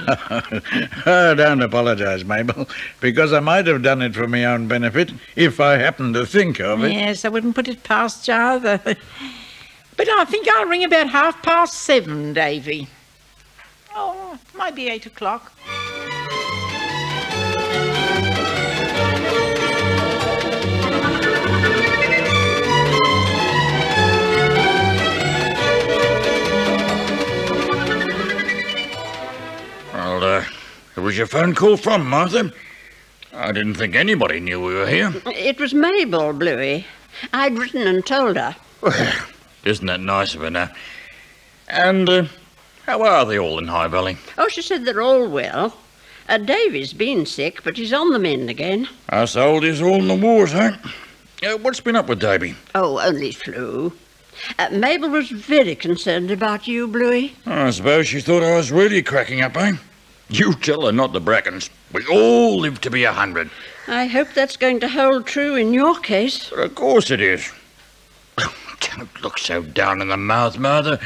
Oh, don't apologise, Mabel, because I might have done it for my own benefit if I happened to think of it. Yes, I wouldn't put it past you either. But I think I'll ring about 7:30, Davy. Oh, it might be 8 o'clock. It was your phone call from, Martha? I didn't think anybody knew we were here. It was Mabel, Bluey. I'd written and told her. Well, isn't that nice of her now? And how are they all in High Valley? Oh, she said they're all well. Davy's been sick, but he's on the mend again. Us oldies all in the wars, huh? What's been up with Davy? Oh, only flu. Mabel was very concerned about you, Bluey. I suppose she thought I was really cracking up, eh? You tell her not the Brackens. We all live to be 100. I hope that's going to hold true in your case. Well, of course it is. Don't look so down in the mouth, Marther.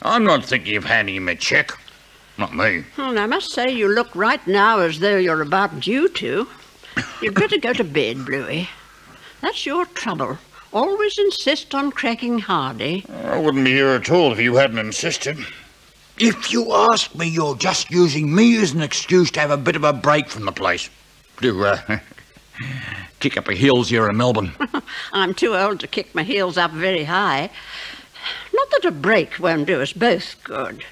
I'm not thinking of handing him a cheque. Not me. Well, I must say you look right now as though you're about due to. You'd better go to bed, Bluey. That's your trouble. Always insist on cracking hardy. I wouldn't be here at all if you hadn't insisted. If you ask me, you're just using me as an excuse to have a bit of a break from the place. To, kick up your heels here in Melbourne. I'm too old to kick my heels up very high. Not that a break won't do us both good.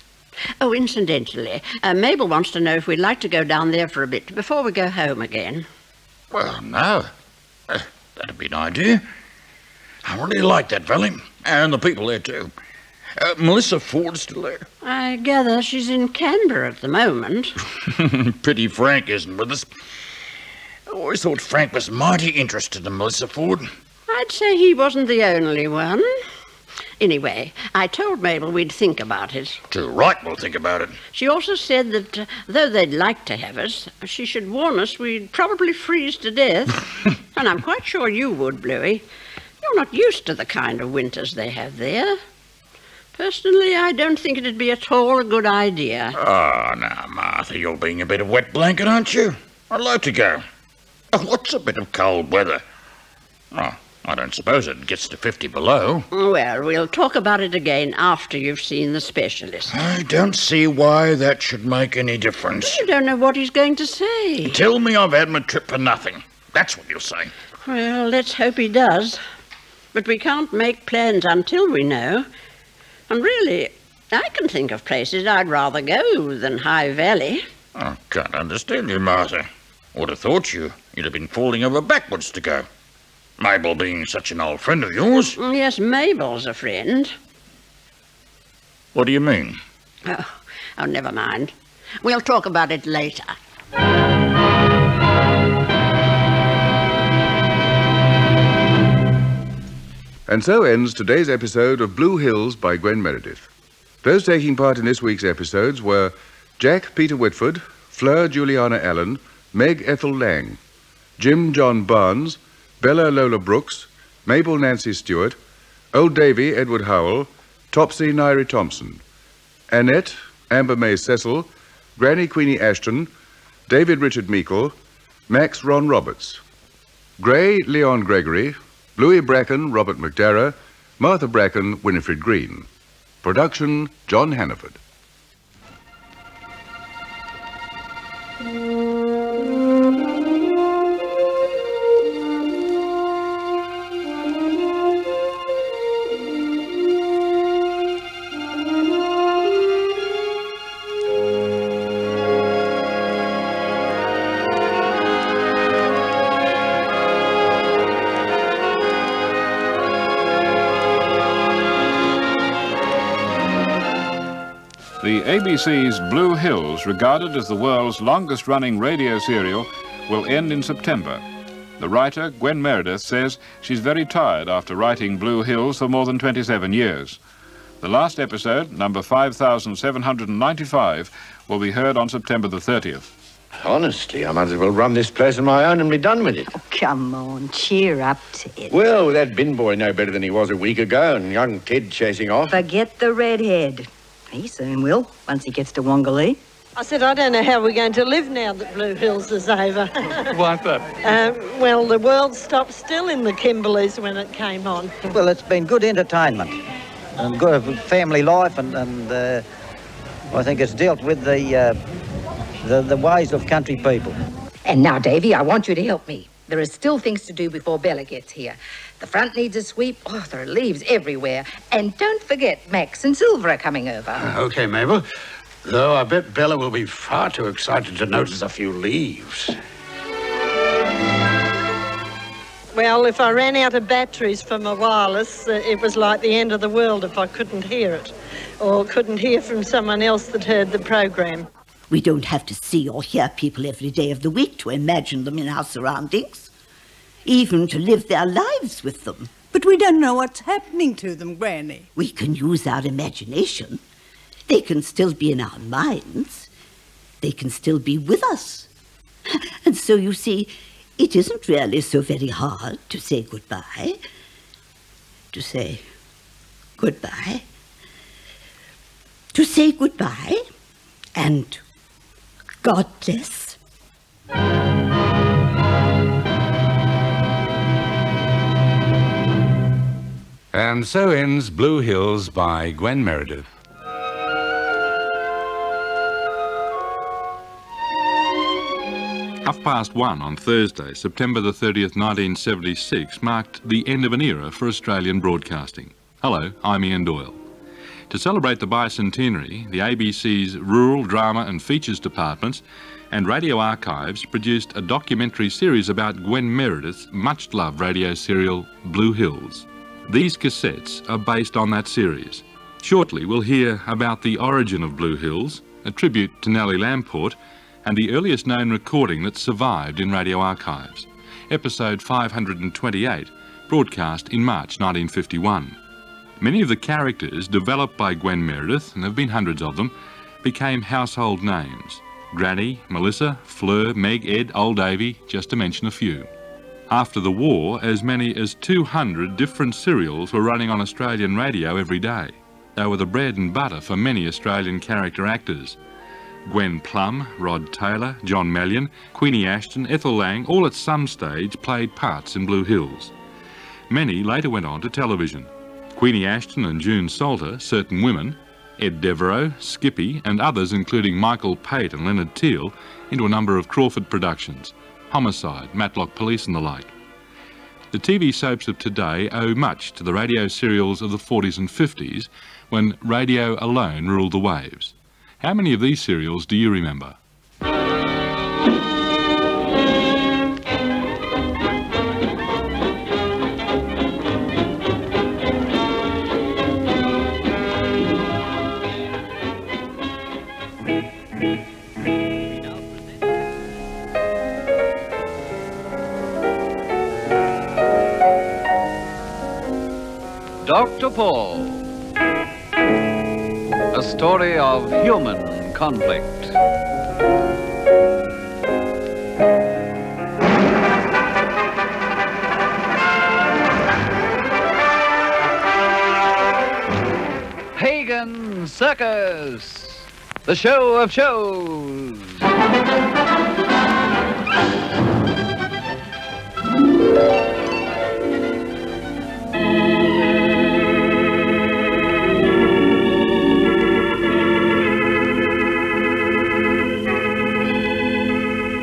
Oh, incidentally, Mabel wants to know if we'd like to go down there for a bit before we go home again. Well, no. That'd be an idea. I really like that valley, and the people there too. Melissa Ford's still there. I gather she's in Canberra at the moment. Pity Frank isn't with us. I always thought Frank was mighty interested in Melissa Ford. I'd say he wasn't the only one. Anyway, I told Mabel we'd think about it. Too right, we'll think about it. She also said that though they'd like to have us, she should warn us we'd probably freeze to death. And I'm quite sure you would, Bluey. You're not used to the kind of winters they have there. Personally, I don't think it'd be at all a good idea. Oh, now, Martha, you're being a bit of a wet blanket, aren't you? I'd like to go. Oh, what's a bit of cold weather? Oh, I don't suppose it gets to 50 below. Well, we'll talk about it again after you've seen the specialist. I don't see why that should make any difference. You don't know what he's going to say. Tell me I've had my trip for nothing. That's what you'll say. Well, let's hope he does. But we can't make plans until we know. And really, I can think of places I'd rather go than High Valley. I can't understand you, Martha. Would have thought you'd have been falling over backwards to go. Mabel being such an old friend of yours. Yes, Mabel's a friend. What do you mean? Oh, never mind. We'll talk about it later. And so ends today's episode of Blue Hills by Gwen Meredith. Those taking part in this week's episodes were Jack Peter Whitford, Fleur Juliana Allen, Meg Ethel Lang, Jim John Barnes, Bella Lola Brooks, Mabel Nancy Stewart, Old Davy Edward Howell, Topsy Nairie Thompson, Annette Amber May Cecil, Granny Queenie Ashton, David Richard Meikle, Max Ron Roberts, Gray Leon Gregory, Bluey Bracken Robert McDarrah, Martha Bracken Winifred Green. Production John Hannaford. ABC's Blue Hills, regarded as the world's longest-running radio serial, will end in September. The writer, Gwen Meredith, says she's very tired after writing Blue Hills for more than 27 years. The last episode, number 5795, will be heard on September the 30th. Honestly, I might as well run this place on my own and be done with it. Oh, come on, cheer up, Ted. Well, with that bin boy no better than he was a week ago and young Ted chasing off. Forget the redhead. He soon will, once he gets to Wongalee. I said, I don't know how we're going to live now that Blue Hills is over. Why that? Well, the world stopped still in the Kimberleys when it came on. Well, it's been good entertainment and good family life, and I think it's dealt with the ways of country people. And now, Davy, I want you to help me. There are still things to do before Bella gets here. The front needs a sweep. Oh, there are leaves everywhere. And don't forget, Max and Silver are coming over. OK, Mabel. Though I bet Bella will be far too excited to notice a few leaves. Well, if I ran out of batteries for my wireless, it was like the end of the world if I couldn't hear it. Or couldn't hear from someone else that heard the program. We don't have to see or hear people every day of the week to imagine them in our surroundings, even to live their lives with them. But we don't know what's happening to them, Granny. We can use our imagination. They can still be in our minds. They can still be with us. And so, you see, it isn't really so very hard to say goodbye. To say goodbye. To say goodbye and... God bless. And so ends Blue Hills by Gwen Meredith. Half past one on Thursday, September the 30th, 1976, marked the end of an era for Australian broadcasting. Hello, I'm Ian Doyle. To celebrate the bicentenary, the ABC's Rural Drama and Features Departments and Radio Archives produced a documentary series about Gwen Meredith's much-loved radio serial, Blue Hills. These cassettes are based on that series. Shortly, we'll hear about the origin of Blue Hills, a tribute to Nellie Lamport, and the earliest known recording that survived in Radio Archives, episode 528, broadcast in March 1951. Many of the characters developed by Gwen Meredith, and there have been hundreds of them, became household names. Granny, Melissa, Fleur, Meg, Ed, Old Davy, just to mention a few. After the war, as many as 200 different serials were running on Australian radio every day. They were the bread and butter for many Australian character actors. Gwen Plum, Rod Taylor, John Malyon, Queenie Ashton, Ethel Lang, all at some stage played parts in Blue Hills. Many later went on to television. Queenie Ashton and June Salter, Certain Women, Ed Devereaux, Skippy, and others including Michael Pate and Leonard Teal into a number of Crawford productions, Homicide, Matlock Police and the like. The TV soaps of today owe much to the radio serials of the 40s and 50s when radio alone ruled the waves. How many of these serials do you remember? Dr. Paul, a story of human conflict. Pagan Circus, the show of shows.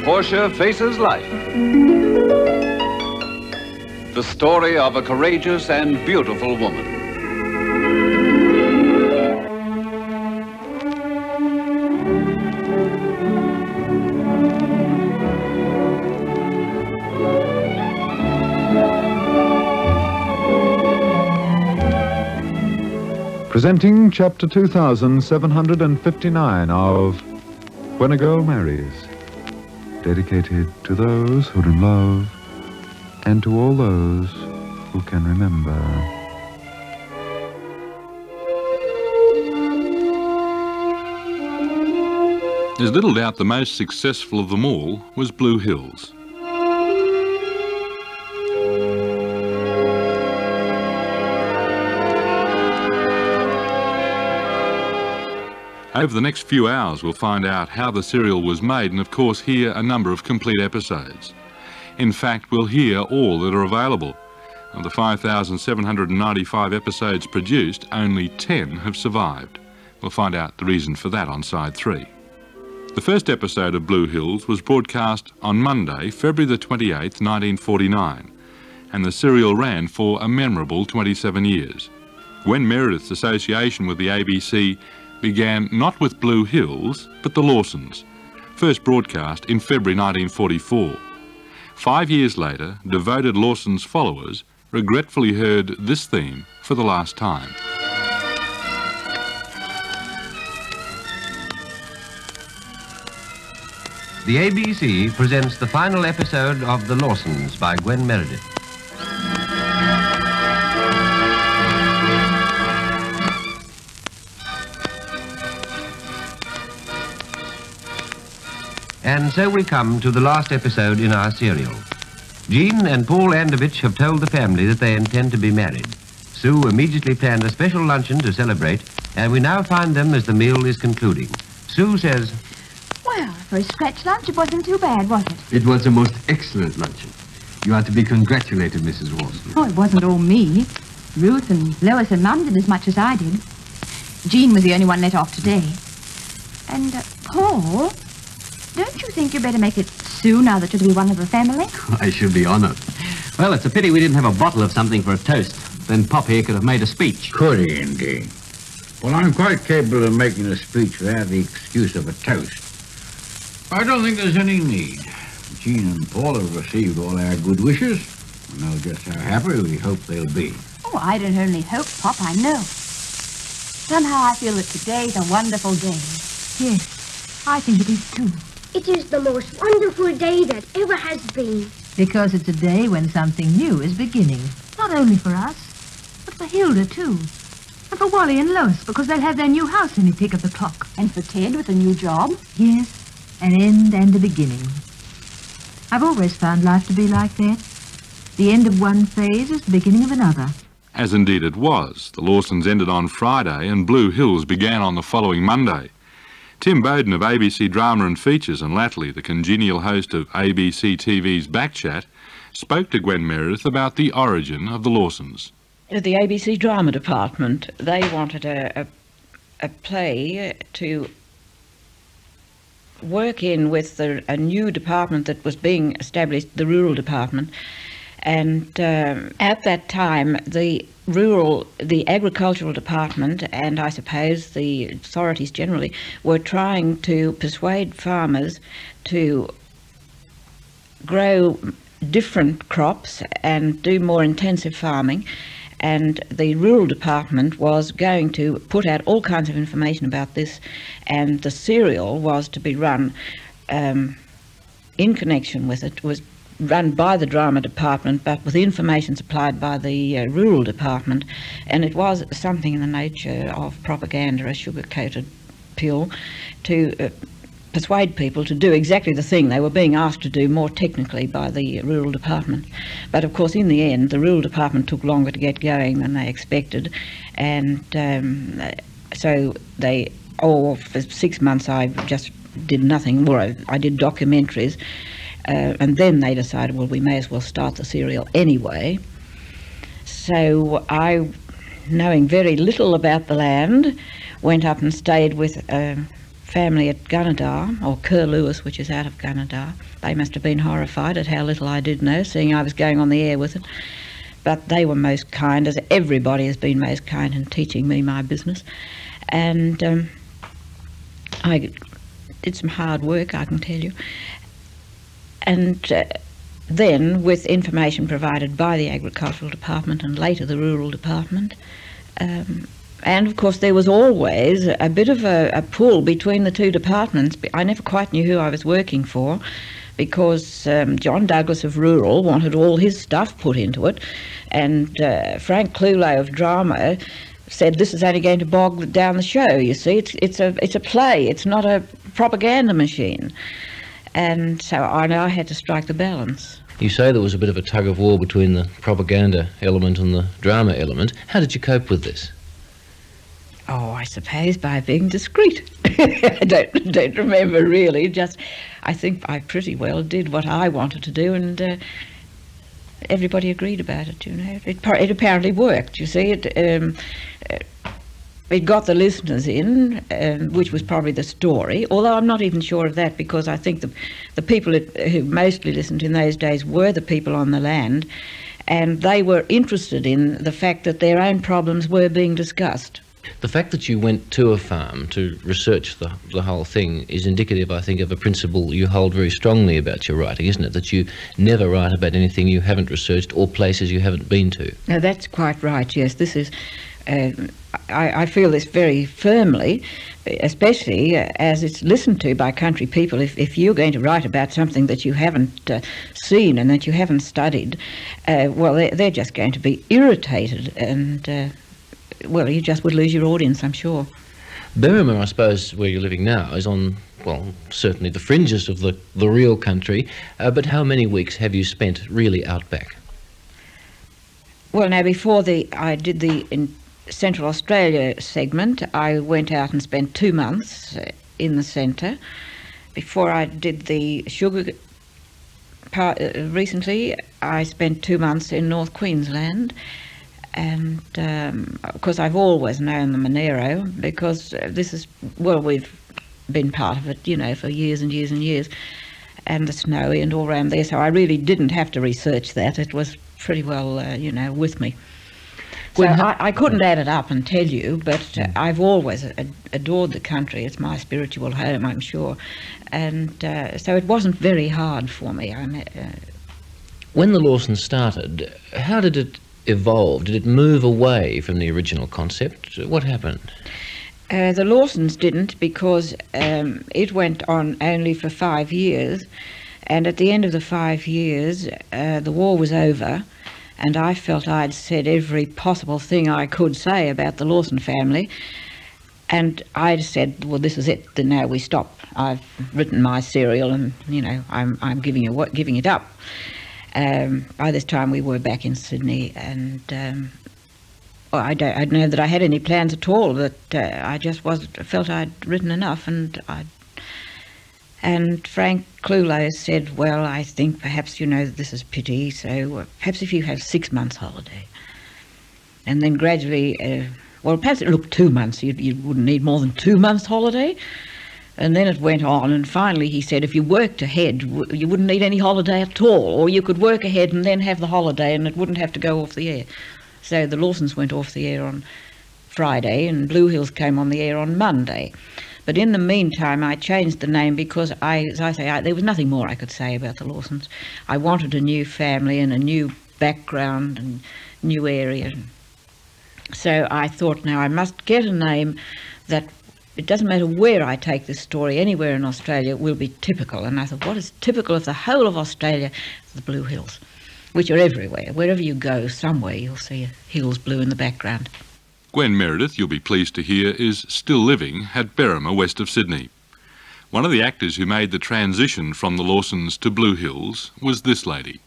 Portia faces life. The story of a courageous and beautiful woman. Presenting chapter 2759 of When a Girl Marries. Dedicated to those who are in love and to all those who can remember. There's little doubt the most successful of them all was Blue Hills. Over the next few hours we'll find out how the serial was made and of course hear a number of complete episodes. In fact, we'll hear all that are available. Of the 5,795 episodes produced, only 10 have survived. We'll find out the reason for that on side 3. The first episode of Blue Hills was broadcast on Monday, February the 28th, 1949, and the serial ran for a memorable 27 years. Gwen Meredith's association with the ABC began not with Blue Hills, but the Lawsons, first broadcast in February 1944. 5 years later, devoted Lawson's followers regretfully heard this theme for the last time. The ABC presents the final episode of The Lawsons by Gwen Meredith. And so we come to the last episode in our serial. Jean and Paul Andovich have told the family that they intend to be married. Sue immediately planned a special luncheon to celebrate, and we now find them as the meal is concluding. Sue says, "Well, for a scratch lunch, it wasn't too bad, was it?" "It was a most excellent luncheon. You are to be congratulated, Mrs. Walston." "Oh, it wasn't all me. Ruth and Lois and Mum did as much as I did. Jean was the only one let off today. And Paul, don't you think you'd better make it Sue now that you're to be one of the family?" "I should be honoured." "Well, it's a pity we didn't have a bottle of something for a toast. Then Pop here could have made a speech." "Could he, indeed? Well, I'm quite capable of making a speech without the excuse of a toast. I don't think there's any need. Jean and Paul have received all our good wishes. We know just how happy we hope they'll be." "Oh, I don't only hope, Pop, I know. Somehow I feel that today's a wonderful day." "Yes, I think it is too. It is the most wonderful day that ever has been." "Because it's a day when something new is beginning. Not only for us, but for Hilda, too. And for Wally and Lois, because they'll have their new house in the tick of the clock. And for Ted with a new job. Yes, an end and a beginning. I've always found life to be like that. The end of one phase is the beginning of another. As indeed it was. The Lawsons ended on Friday and Blue Hills began on the following Monday. Tim Bowden of ABC Drama and Features, and latterly the congenial host of ABC TV's Backchat, spoke to Gwen Meredith about the origin of the Lawsons. The ABC Drama Department, they wanted a play to work in with a new department that was being established, the rural department, and at that time the agricultural department, and I suppose the authorities generally, were trying to persuade farmers to grow different crops and do more intensive farming, and the rural department was going to put out all kinds of information about this, and the serial was to be run in connection with it, was run by the drama department but with information supplied by the rural department, and it was something in the nature of propaganda, a sugar-coated pill, to persuade people to do exactly the thing they were being asked to do more technically by the rural department. But of course in the end the rural department took longer to get going than they expected, and so they, for 6 months I just did nothing more. I did documentaries, and then they decided, well, we may as well start the serial anyway. So I, knowing very little about the land, went up and stayed with family at Gunnedah, or Kerr Lewis, which is out of Gunnedah. They must have been horrified at how little I did know, seeing I was going on the air with it. But they were most kind, as everybody has been most kind in teaching me my business. And I did some hard work, I can tell you. And then, with information provided by the agricultural department and later the rural department, and of course there was always a bit of a pull between the two departments. I never quite knew who I was working for, because John Douglas of Rural wanted all his stuff put into it, and Frank Clulow of Drama said, this is only going to bog down the show, you see, it's a play, it's not a propaganda machine. And so I had to strike the balance. You say there was a bit of a tug of war between the propaganda element and the drama element. How did you cope with this? Oh, I suppose by being discreet. I don't remember really. Just, I think I pretty well did what I wanted to do, and everybody agreed about it. You know, it apparently worked. You see, it got the listeners in, which was probably the story, although I'm not even sure of that, because I think the people who mostly listened in those days were the people on the land, and they were interested in the fact that their own problems were being discussed. The fact that you went to a farm to research the whole thing is indicative, I think, of a principle you hold very strongly about your writing, isn't it? That you never write about anything you haven't researched or places you haven't been to. Now, that's quite right, yes. This is... I feel this very firmly, especially as it's listened to by country people. If you're going to write about something that you haven't seen and that you haven't studied, well, they're just going to be irritated, and, well, you just would lose your audience, I'm sure. Berrimah, I suppose, where you're living now, is on, well, certainly the fringes of the real country, but how many weeks have you spent really out back? Well, now, before I did the... Central Australia segment, I went out and spent 2 months in the centre. Before I did the sugar part recently, I spent 2 months in North Queensland, and of course I've always known the Monero, because this is, well, we've been part of it, you know, for years and years and years, and the snowy and all around there, so I really didn't have to research that. It was pretty well, you know, with me. So I couldn't add it up and tell you, but I've always adored the country. It's my spiritual home, I'm sure. And so it wasn't very hard for me. When the Lawsons started, how did it evolve? Did it move away from the original concept? What happened? The Lawsons didn't, because it went on only for 5 years. And at the end of the 5 years, the war was over. and I felt I'd said every possible thing I could say about the Lawson family, and I'd said, well, this is it, then now we stop. I've written my serial and, you know, I'm giving it up. By this time we were back in Sydney, and I don't know that I had any plans at all, but I just felt I'd written enough, and and Frank Clulow said, well, I think perhaps, you know, this is pity, so perhaps if you have 6 months holiday. And then gradually, well, perhaps it looked 2 months, you wouldn't need more than 2 months holiday. And then it went on, and finally he said, if you worked ahead, you wouldn't need any holiday at all, or you could work ahead and then have the holiday and it wouldn't have to go off the air. So the Lawsons went off the air on Friday and Blue Hills came on the air on Monday. But in the meantime, I changed the name because, as I say, there was nothing more I could say about the Lawsons. I wanted a new family and a new background and new area. So I thought, now I must get a name that, it doesn't matter where I take this story, anywhere in Australia, it will be typical. And I thought, what is typical of the whole of Australia? The Blue Hills, which are everywhere. Wherever you go, somewhere, you'll see hills blue in the background. Gwen Meredith, you'll be pleased to hear, is still living at Berrima, west of Sydney. One of the actors who made the transition from the Lawsons to Blue Hills was this lady.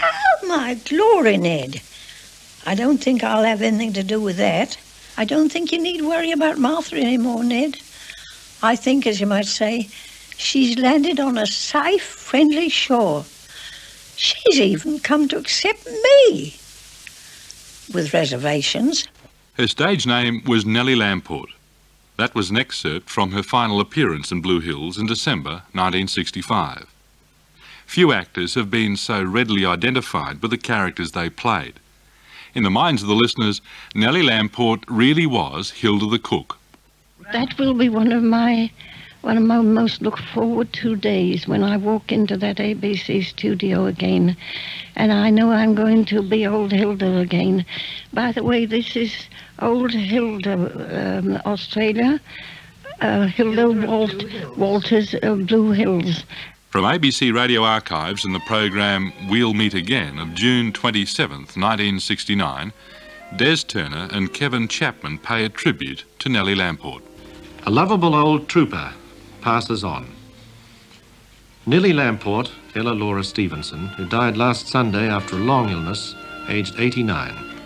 Oh, my glory, Ned. I don't think I'll have anything to do with that. I don't think you need worry about Martha anymore, Ned. I think, as you might say, she's landed on a safe, friendly shore. She's even come to accept me. With reservations. Her stage name was Nellie Lamport. That was an excerpt from her final appearance in Blue Hills in December 1965. Few actors have been so readily identified with the characters they played. In the minds of the listeners, Nellie Lamport really was Hilda the cook. That will be one of my most look-forward to days, when I walk into that ABC studio again, and I know I'm going to be old Hilda again. By the way, this is old Hilda, Australia, Hilda Walters of Blue Hills. From ABC Radio Archives in the program We'll Meet Again of June 27th, 1969, Des Turner and Kevin Chapman pay a tribute to Nellie Lamport. A lovable old trooper passes on. Nellie Lamport, Ella Laura Stevenson, who died last Sunday after a long illness, aged 89.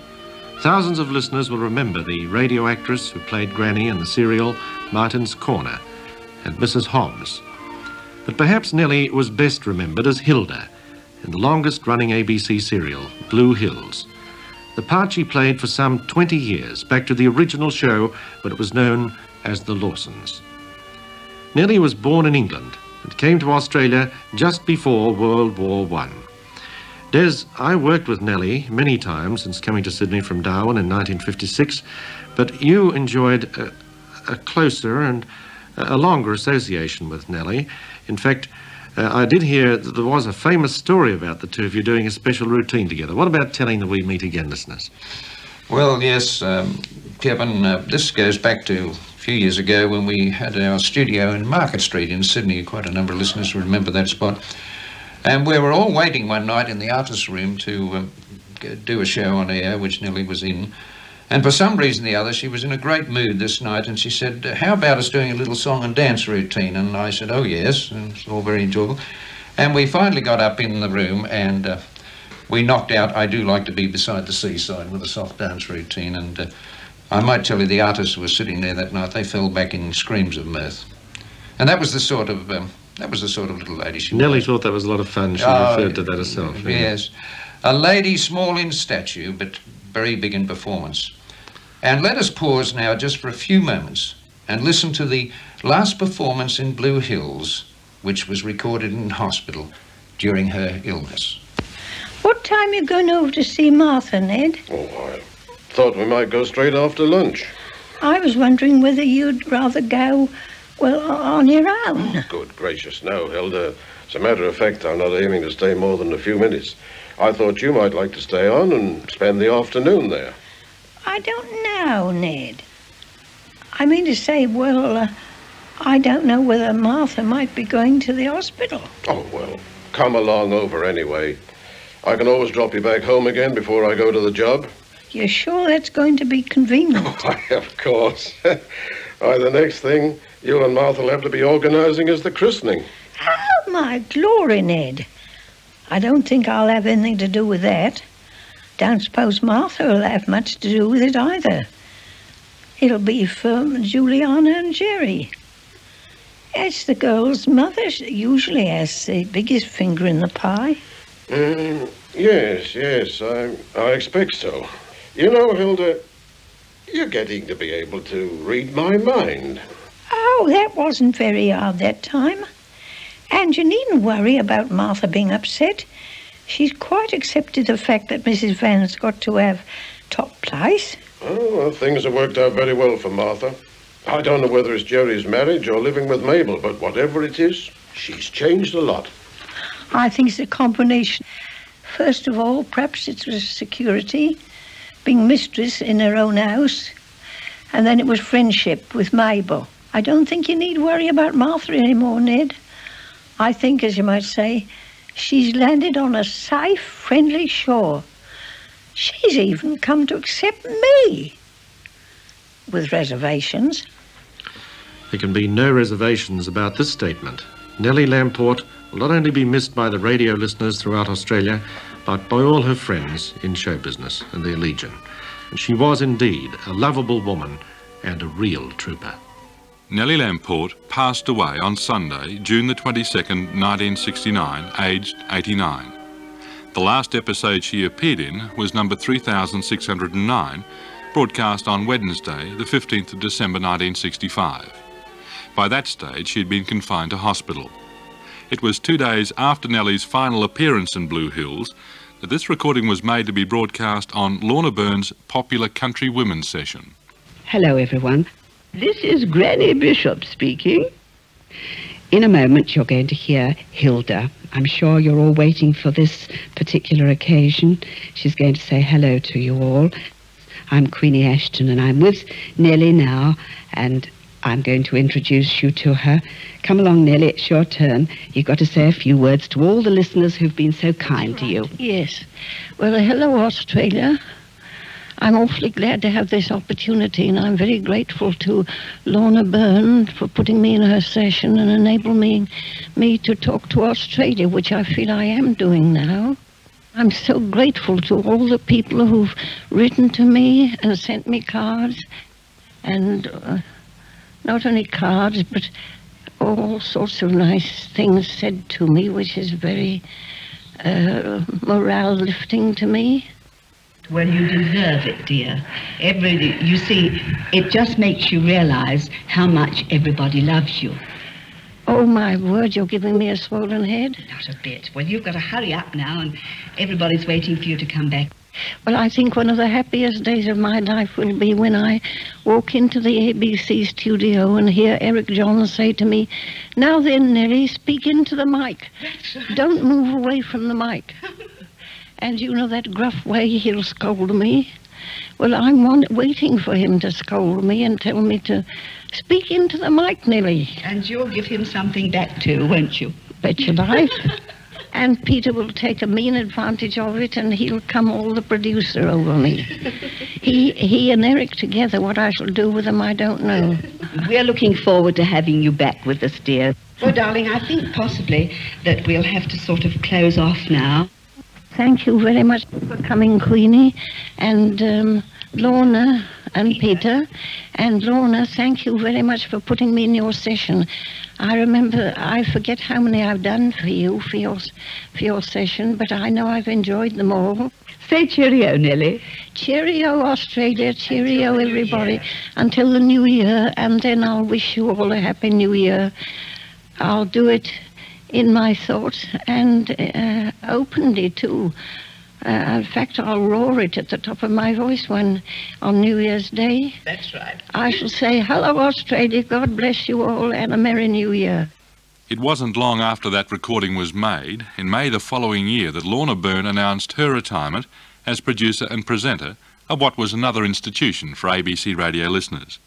Thousands of listeners will remember the radio actress who played Granny in the serial Martin's Corner and Mrs. Hobbs. But perhaps Nellie was best remembered as Hilda in the longest-running ABC serial, Blue Hills. The part she played for some 20 years, back to the original show when it was known as The Lawsons. Nellie was born in England and came to Australia just before World War I. Des, I worked with Nellie many times since coming to Sydney from Darwin in 1956, but you enjoyed a closer and a longer association with Nellie. In fact, I did hear that there was a famous story about the two of you doing a special routine together. What about telling the We Meet Again listeners? Well, yes, Kevin, this goes back to a few years ago when we had our studio in Market Street in Sydney. Quite a number of listeners remember that spot. And we were all waiting one night in the artist's room to do a show on air, which Nellie was in. And for some reason or the other, she was in a great mood this night, and she said, how about us doing a little song and dance routine? And I said, oh yes, and it's all very enjoyable. And we finally got up in the room and we knocked out I Do Like to Be Beside the Seaside with a soft dance routine. And I might tell you, the artists who were sitting there that night, they fell back in screams of mirth. And that was the sort of, little lady she was. Nellie thought that was a lot of fun. She referred to that herself. Yes. Yeah. A lady small in stature, but very big in performance. And let us pause now just for a few moments and listen to the last performance in Blue Hills, which was recorded in hospital during her illness. What time are you going over to see Martha, Ned? Oh, I thought we might go straight after lunch. I was wondering whether you'd rather go, well, on your own. Oh, good gracious, no, Hilda. As a matter of fact, I'm not aiming to stay more than a few minutes. I thought you might like to stay on and spend the afternoon there. I don't know, Ned. I mean to say, well, I don't know whether Martha might be going to the hospital. Oh, well, come along over anyway. I can always drop you back home again before I go to the job. You're sure that's going to be convenient? Oh, why, of course. Why, the next thing you and Martha will have to be organising is the christening. Oh, my glory, Ned. I don't think I'll have anything to do with that. Don't suppose Martha will have much to do with it either. It'll be for Juliana and Jerry. As the girl's mother, she usually has the biggest finger in the pie. Yes, I expect so. You know, Hilda, you're getting to be able to read my mind. Oh, that wasn't very hard that time. And you needn't worry about Martha being upset. She's quite accepted the fact that Mrs. Van's got to have top place. Oh, well, things have worked out very well for Martha. I don't know whether it's Jerry's marriage or living with Mabel, but whatever it is, she's changed a lot. I think it's a combination. First of all, perhaps it was security, being mistress in her own house, and then it was friendship with Mabel. I don't think you need worry about Martha anymore, Ned. I think, as you might say, she's landed on a safe, friendly shore. She's even come to accept me, with reservations. There can be no reservations about this statement. Nellie Lamport will not only be missed by the radio listeners throughout Australia, but by all her friends in show business and their legion. She was indeed a lovable woman and a real trooper. Nellie Lamport passed away on Sunday, June the 22nd, 1969, aged 89. The last episode she appeared in was number 3609, broadcast on Wednesday, the 15th of December 1965. By that stage, she had been confined to hospital. It was 2 days after Nellie's final appearance in Blue Hills that this recording was made to be broadcast on Lorna Byrne's popular country women's session. Hello, everyone. This is Granny Bishop speaking. In a moment, you're going to hear Hilda. I'm sure you're all waiting for this particular occasion. She's going to say hello to you all. I'm Queenie Ashton, and I'm with Nellie now, and I'm going to introduce you to her. Come along, Nellie, it's your turn. You've got to say a few words to all the listeners who've been so kind to you. Yes. Well, hello, Australia. I'm awfully glad to have this opportunity, and I'm very grateful to Lorna Byrne for putting me in her session and enabling me to talk to Australia, which I feel I am doing now. I'm so grateful to all the people who've written to me and sent me cards, and not only cards, but all sorts of nice things said to me, which is very morale-lifting to me. Well, you deserve it, dear. You see, it just makes you realise how much everybody loves you. Oh, my word, you're giving me a swollen head? Not a bit. Well, you've got to hurry up now, and everybody's waiting for you to come back. Well, I think one of the happiest days of my life will be when I walk into the ABC studio and hear Eric John say to me, "Now then, Nellie, speak into the mic. That's right. Don't move away from the mic." And you know that gruff way he'll scold me? Well, I'm waiting for him to scold me and tell me to speak into the mic, Nellie. And you'll give him something back too, won't you? Bet your life. And Peter will take a mean advantage of it, and he'll come all the producer over me. He and Eric together, what I shall do with them, I don't know. We're looking forward to having you back with us, dear. Well, darling, I think possibly that we'll have to sort of close off now. Thank you very much for coming, Queenie, and Lorna and Peter. And Lorna, thank you very much for putting me in your session. I remember, I forget how many I've done for you, for your session, but I know I've enjoyed them all. Say cheerio, Nellie. Cheerio, Australia. Cheerio, everybody. Until the new year, and then I'll wish you all a happy new year. I'll do it in my thoughts, and openly too. In fact, I'll roar it at the top of my voice when on New Year's Day. That's right. I shall say, "Hello, Australia, God bless you all, and a Merry New Year." It wasn't long after that recording was made, in May the following year, that Lorna Byrne announced her retirement as producer and presenter of what was another institution for ABC radio listeners,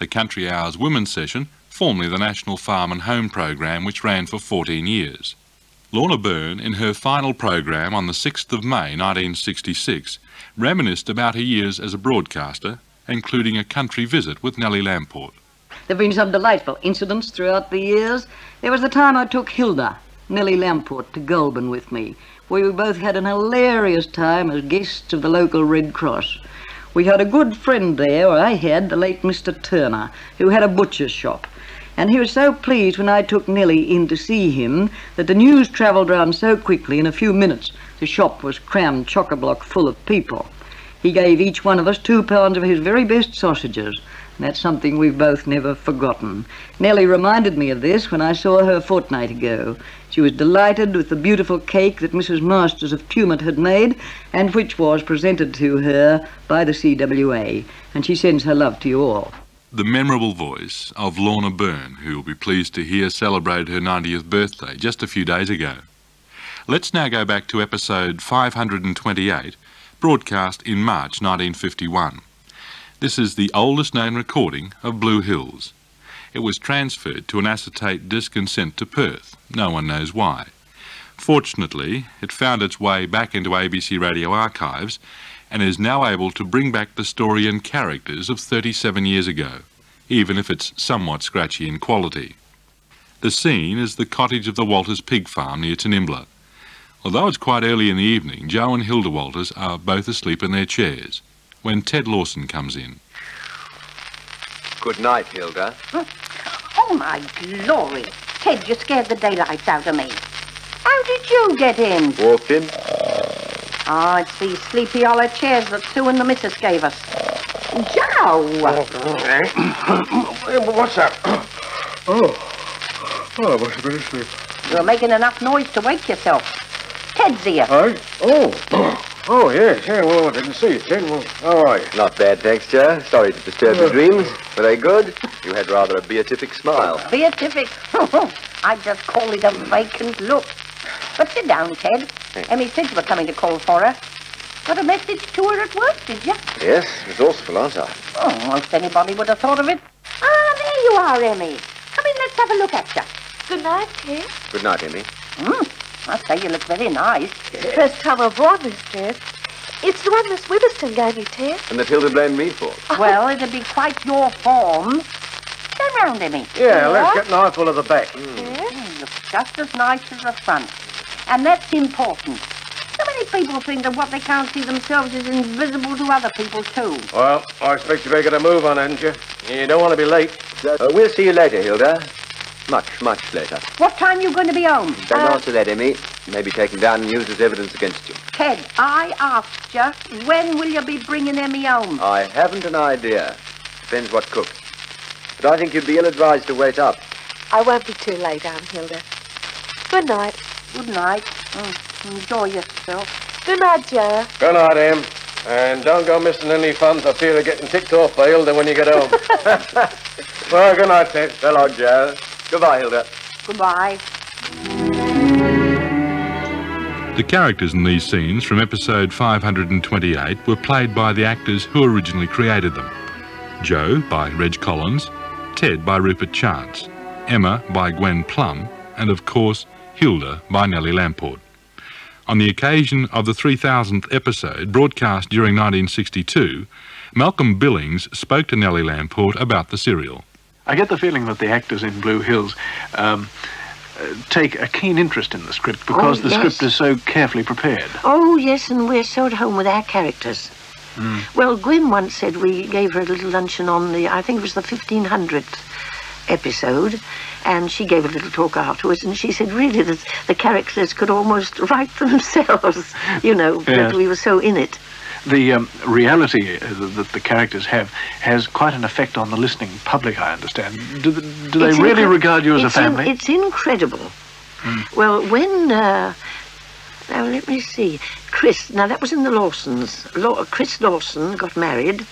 the Country Hours Women's Session, formerly the National Farm and Home program, which ran for 14 years. Lorna Byrne, in her final program on the 6th of May 1966, reminisced about her years as a broadcaster, including a country visit with Nellie Lamport. There have been some delightful incidents throughout the years. There was the time I took Hilda, Nellie Lamport, to Goulburn with me, where we both had an hilarious time as guests of the local Red Cross. We had a good friend there, or I had, the late Mr. Turner, who had a butcher's shop. And he was so pleased when I took Nellie in to see him that the news travelled round so quickly in a few minutes the shop was crammed chock-a-block full of people. He gave each one of us 2 pounds of his very best sausages, and that's something we've both never forgotten. Nellie reminded me of this when I saw her a fortnight ago. She was delighted with the beautiful cake that Mrs. Masters of Tumut had made and which was presented to her by the CWA, and she sends her love to you all. The memorable voice of Lorna Byrne, who will be pleased to hear celebrate her 90th birthday just a few days ago. Let's now go back to episode 528, broadcast in March 1951. This is the oldest known recording of Blue Hills. It was transferred to an acetate disc and sent to Perth. No one knows why. Fortunately, it found its way back into ABC Radio archives and is now able to bring back the story and characters of 37 years ago, even if it's somewhat scratchy in quality. The scene is the cottage of the Walters pig farm near Tanimbla. Although it's quite early in the evening, Joe and Hilda Walters are both asleep in their chairs when Ted Lawson comes in. Good night, Hilda. Oh, my glory. Ted, you scared the daylights out of me. How did you get in? Walked in. Oh, it's these sleepy hollow chairs that Sue and the missus gave us. Joe! What's that? Oh, I must have been asleep. You're making enough noise to wake yourself. Ted's here. Oh, yes. Yeah, well, I didn't see you, Ted. Well, how are you? Not bad, thanks, Joe. Sorry to disturb your dreams. Were they good? You had rather a beatific smile. Beatific? I'd just call it a vacant look. But sit down, Ted. Emmy said you were coming to call for her. Got a message to her at work, did you? Yes, resourceful, aren't I? Oh, most anybody would have thought of it. Ah, there you are, Emmy. Come in, let's have a look at you. Good night, Ted. Good night, Emmy. I say you look very nice. Yes. First time I've worn this dress. It's the one Miss Witherston gave me, Ted. And that Hilda blamed me for. Oh. Well, it'll be quite your form. Turn round, Emmy. Yeah, let's get an eyeful of the back. Yes. You look just as nice as the front. And that's important. So many people think that what they can't see themselves is invisible to other people, too. Well, I expect you better get a move on, haven't you? You don't want to be late. We'll see you later, Hilda. Much, much later. What time are you going to be home? Don't answer that, Emmy. You may be taken down and used as evidence against you. Ted, I asked you, when will you be bringing Emmy home? I haven't an idea. Depends what cooks. But I think you'd be ill-advised to wait up. I won't be too late, Aunt Hilda. Good night. Good night. Enjoy yourself. Good night, Joe. Good night, Em. And don't go missing any fun for fear of getting ticked off by Hilda when you get home. Well, good night, Ted. Good night, Joe. Goodbye, Hilda. Goodbye. The characters in these scenes from episode 528 were played by the actors who originally created them. Joe by Reg Collins, Ted by Rupert Chance, Emma by Gwen Plum, and of course, Hilda by Nellie Lamport. On the occasion of the 3000th episode, broadcast during 1962, Malcolm Billings spoke to Nellie Lamport about the serial. I get the feeling that the actors in Blue Hills take a keen interest in the script because the script is so carefully prepared. Oh, yes, and we're so at home with our characters. Mm. Well, Gwen once said we gave her a little luncheon on the, I think it was the 1500th episode, and she gave a little talk afterwards, and she said really that the characters could almost write themselves, you know, that we were so in it. The reality that the characters have has quite an effect on the listening public, I understand. Do they really regard you as a family? It's incredible. Mm. Well, when... now, let me see. Chris... Now, that was in the Lawsons. Chris Lawson got married...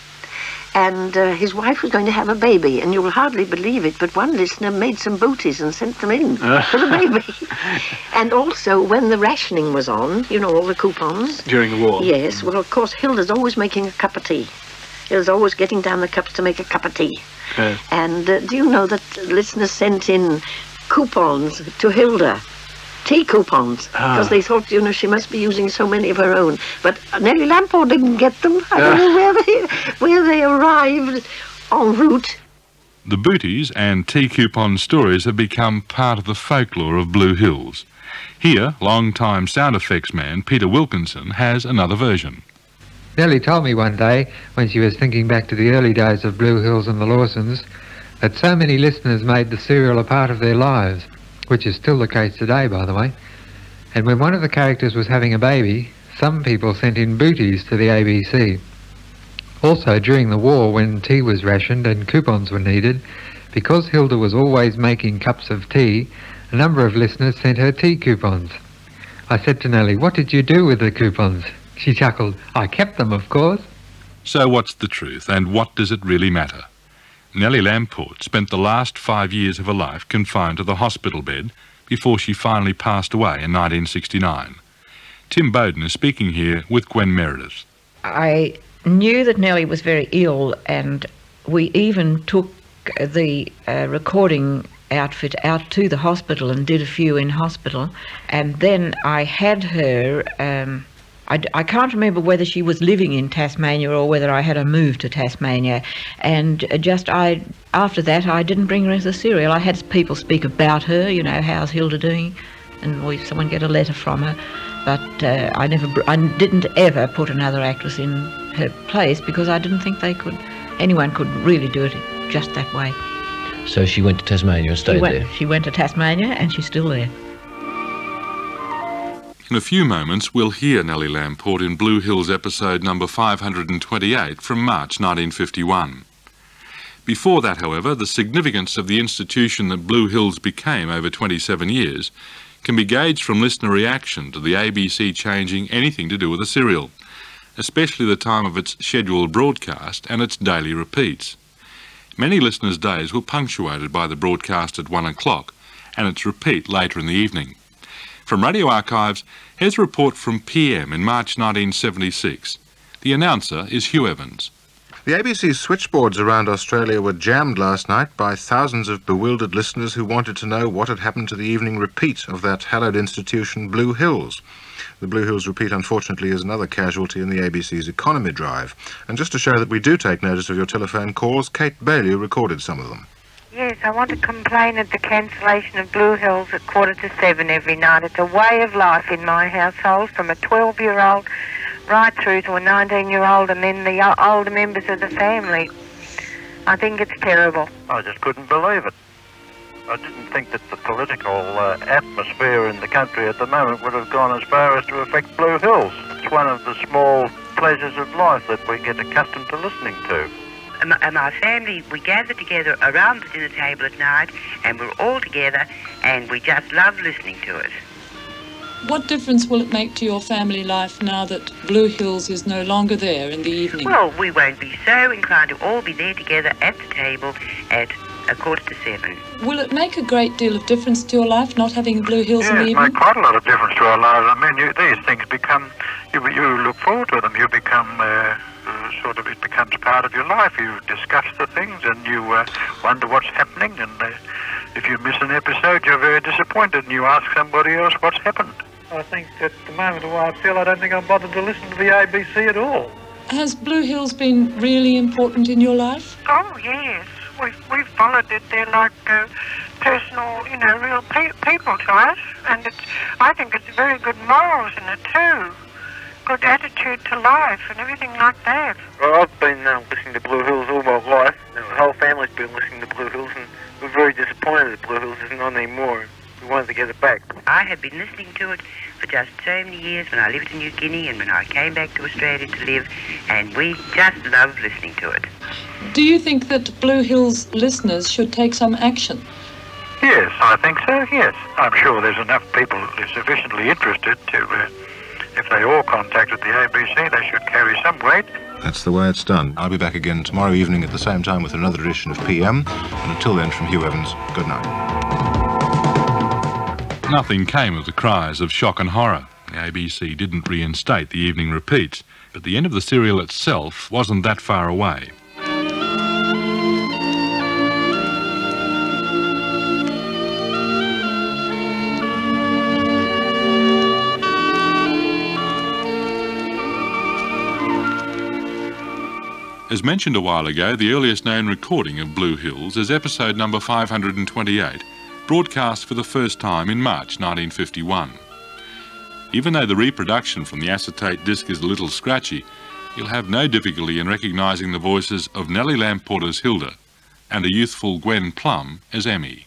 and his wife was going to have a baby, and you'll hardly believe it, but one listener made some booties and sent them in for the baby. And also, when the rationing was on, you know, all the coupons. During the war. Yes, well, of course, Hilda's always making a cup of tea. Hilda's always getting down the cups to make a cup of tea. And do you know that listeners sent in coupons to Hilda? tea coupons, because they thought, you know, she must be using so many of her own. But Nellie Lamport didn't get them. I don't know where they arrived en route. The booties and tea coupon stories have become part of the folklore of Blue Hills. Here, long-time sound effects man Peter Wilkinson has another version. Nellie told me one day, when she was thinking back to the early days of Blue Hills and the Lawsons, that so many listeners made the serial a part of their lives, which is still the case today, by the way. And when one of the characters was having a baby, some people sent in booties to the ABC. Also, during the war, when tea was rationed and coupons were needed, because Hilda was always making cups of tea, a number of listeners sent her tea coupons. I said to Nellie, "What did you do with the coupons?" She chuckled, "I kept them, of course." So what's the truth, and what does it really matter? Nellie Lamport spent the last 5 years of her life confined to the hospital bed before she finally passed away in 1969. Tim Bowden is speaking here with Gwen Meredith. I knew that Nellie was very ill, and we even took the recording outfit out to the hospital and did a few in hospital. And then I had her, I can't remember whether she was living in Tasmania or whether I had her moved to Tasmania. And after that, I didn't bring her into the serial. I had people speak about her, you know, how's Hilda doing? And or someone get a letter from her. But I didn't ever put another actress in her place, because I didn't think anyone could really do it just that way. So she went to Tasmania and stayed there? She went to Tasmania and she's still there. In a few moments we'll hear Nellie Lamport in Blue Hills episode number 528 from March 1951. Before that, however, the significance of the institution that Blue Hills became over 27 years can be gauged from listener reaction to the ABC changing anything to do with the serial, especially the time of its scheduled broadcast and its daily repeats. Many listeners' days were punctuated by the broadcast at 1 o'clock and its repeat later in the evening. From Radio Archives, here's a report from PM in March 1976. The announcer is Hugh Evans. The ABC's switchboards around Australia were jammed last night by thousands of bewildered listeners who wanted to know what had happened to the evening repeat of that hallowed institution, Blue Hills. The Blue Hills repeat, unfortunately, is another casualty in the ABC's economy drive. And just to show that we do take notice of your telephone calls, Kate Bailey recorded some of them. Yes, I want to complain at the cancellation of Blue Hills at 7:15 every night. It's a way of life in my household, from a 12-year-old right through to a 19-year-old and then the older members of the family. I think it's terrible. I just couldn't believe it. I didn't think that the political atmosphere in the country at the moment would have gone as far as to affect Blue Hills. It's one of the small pleasures of life that we get accustomed to listening to. And our family, we gather together around the dinner table at night, and we're all together, and we just love listening to it. What difference will it make to your family life now that Blue Hills is no longer there in the evening? Well, we won't be so inclined to all be there together at the table at 7:15. Will it make a great deal of difference to your life not having Blue Hills in the evening? It makes quite a lot of difference to our lives. I mean, these things become, you look forward to them, you become, sort of, it becomes part of your life. You discuss the things and you wonder what's happening, and if you miss an episode, you're very disappointed and you ask somebody else what's happened. I think at the moment the way I feel, I don't think I'm bothered to listen to the ABC at all. Has Blue Hills been really important in your life? Oh, yes. We've followed it. They're like personal, you know, real people to us. And I think it's very good morals in it too. Good attitude to life and everything like that. Well, I've been listening to Blue Hills all my life. The whole family's been listening to Blue Hills, and we're very disappointed that Blue Hills isn't on anymore. We wanted to get it back. I had been listening to it for just so many years when I lived in New Guinea and when I came back to Australia to live, and we just loved listening to it. Do you think that Blue Hills listeners should take some action? Yes, I think so, yes. I'm sure there's enough people sufficiently interested to, if they all contacted the ABC, they should carry some weight. That's the way it's done. I'll be back again tomorrow evening at the same time with another edition of PM. And until then, from Hugh Evans, good night. Nothing came of the cries of shock and horror. The ABC didn't reinstate the evening repeats, but the end of the serial itself wasn't that far away. As mentioned a while ago, the earliest known recording of Blue Hills is episode number 528, broadcast for the first time in March 1951. Even though the reproduction from the acetate disc is a little scratchy, you'll have no difficulty in recognising the voices of Nellie Lamport as Hilda and a youthful Gwen Plum as Emmy.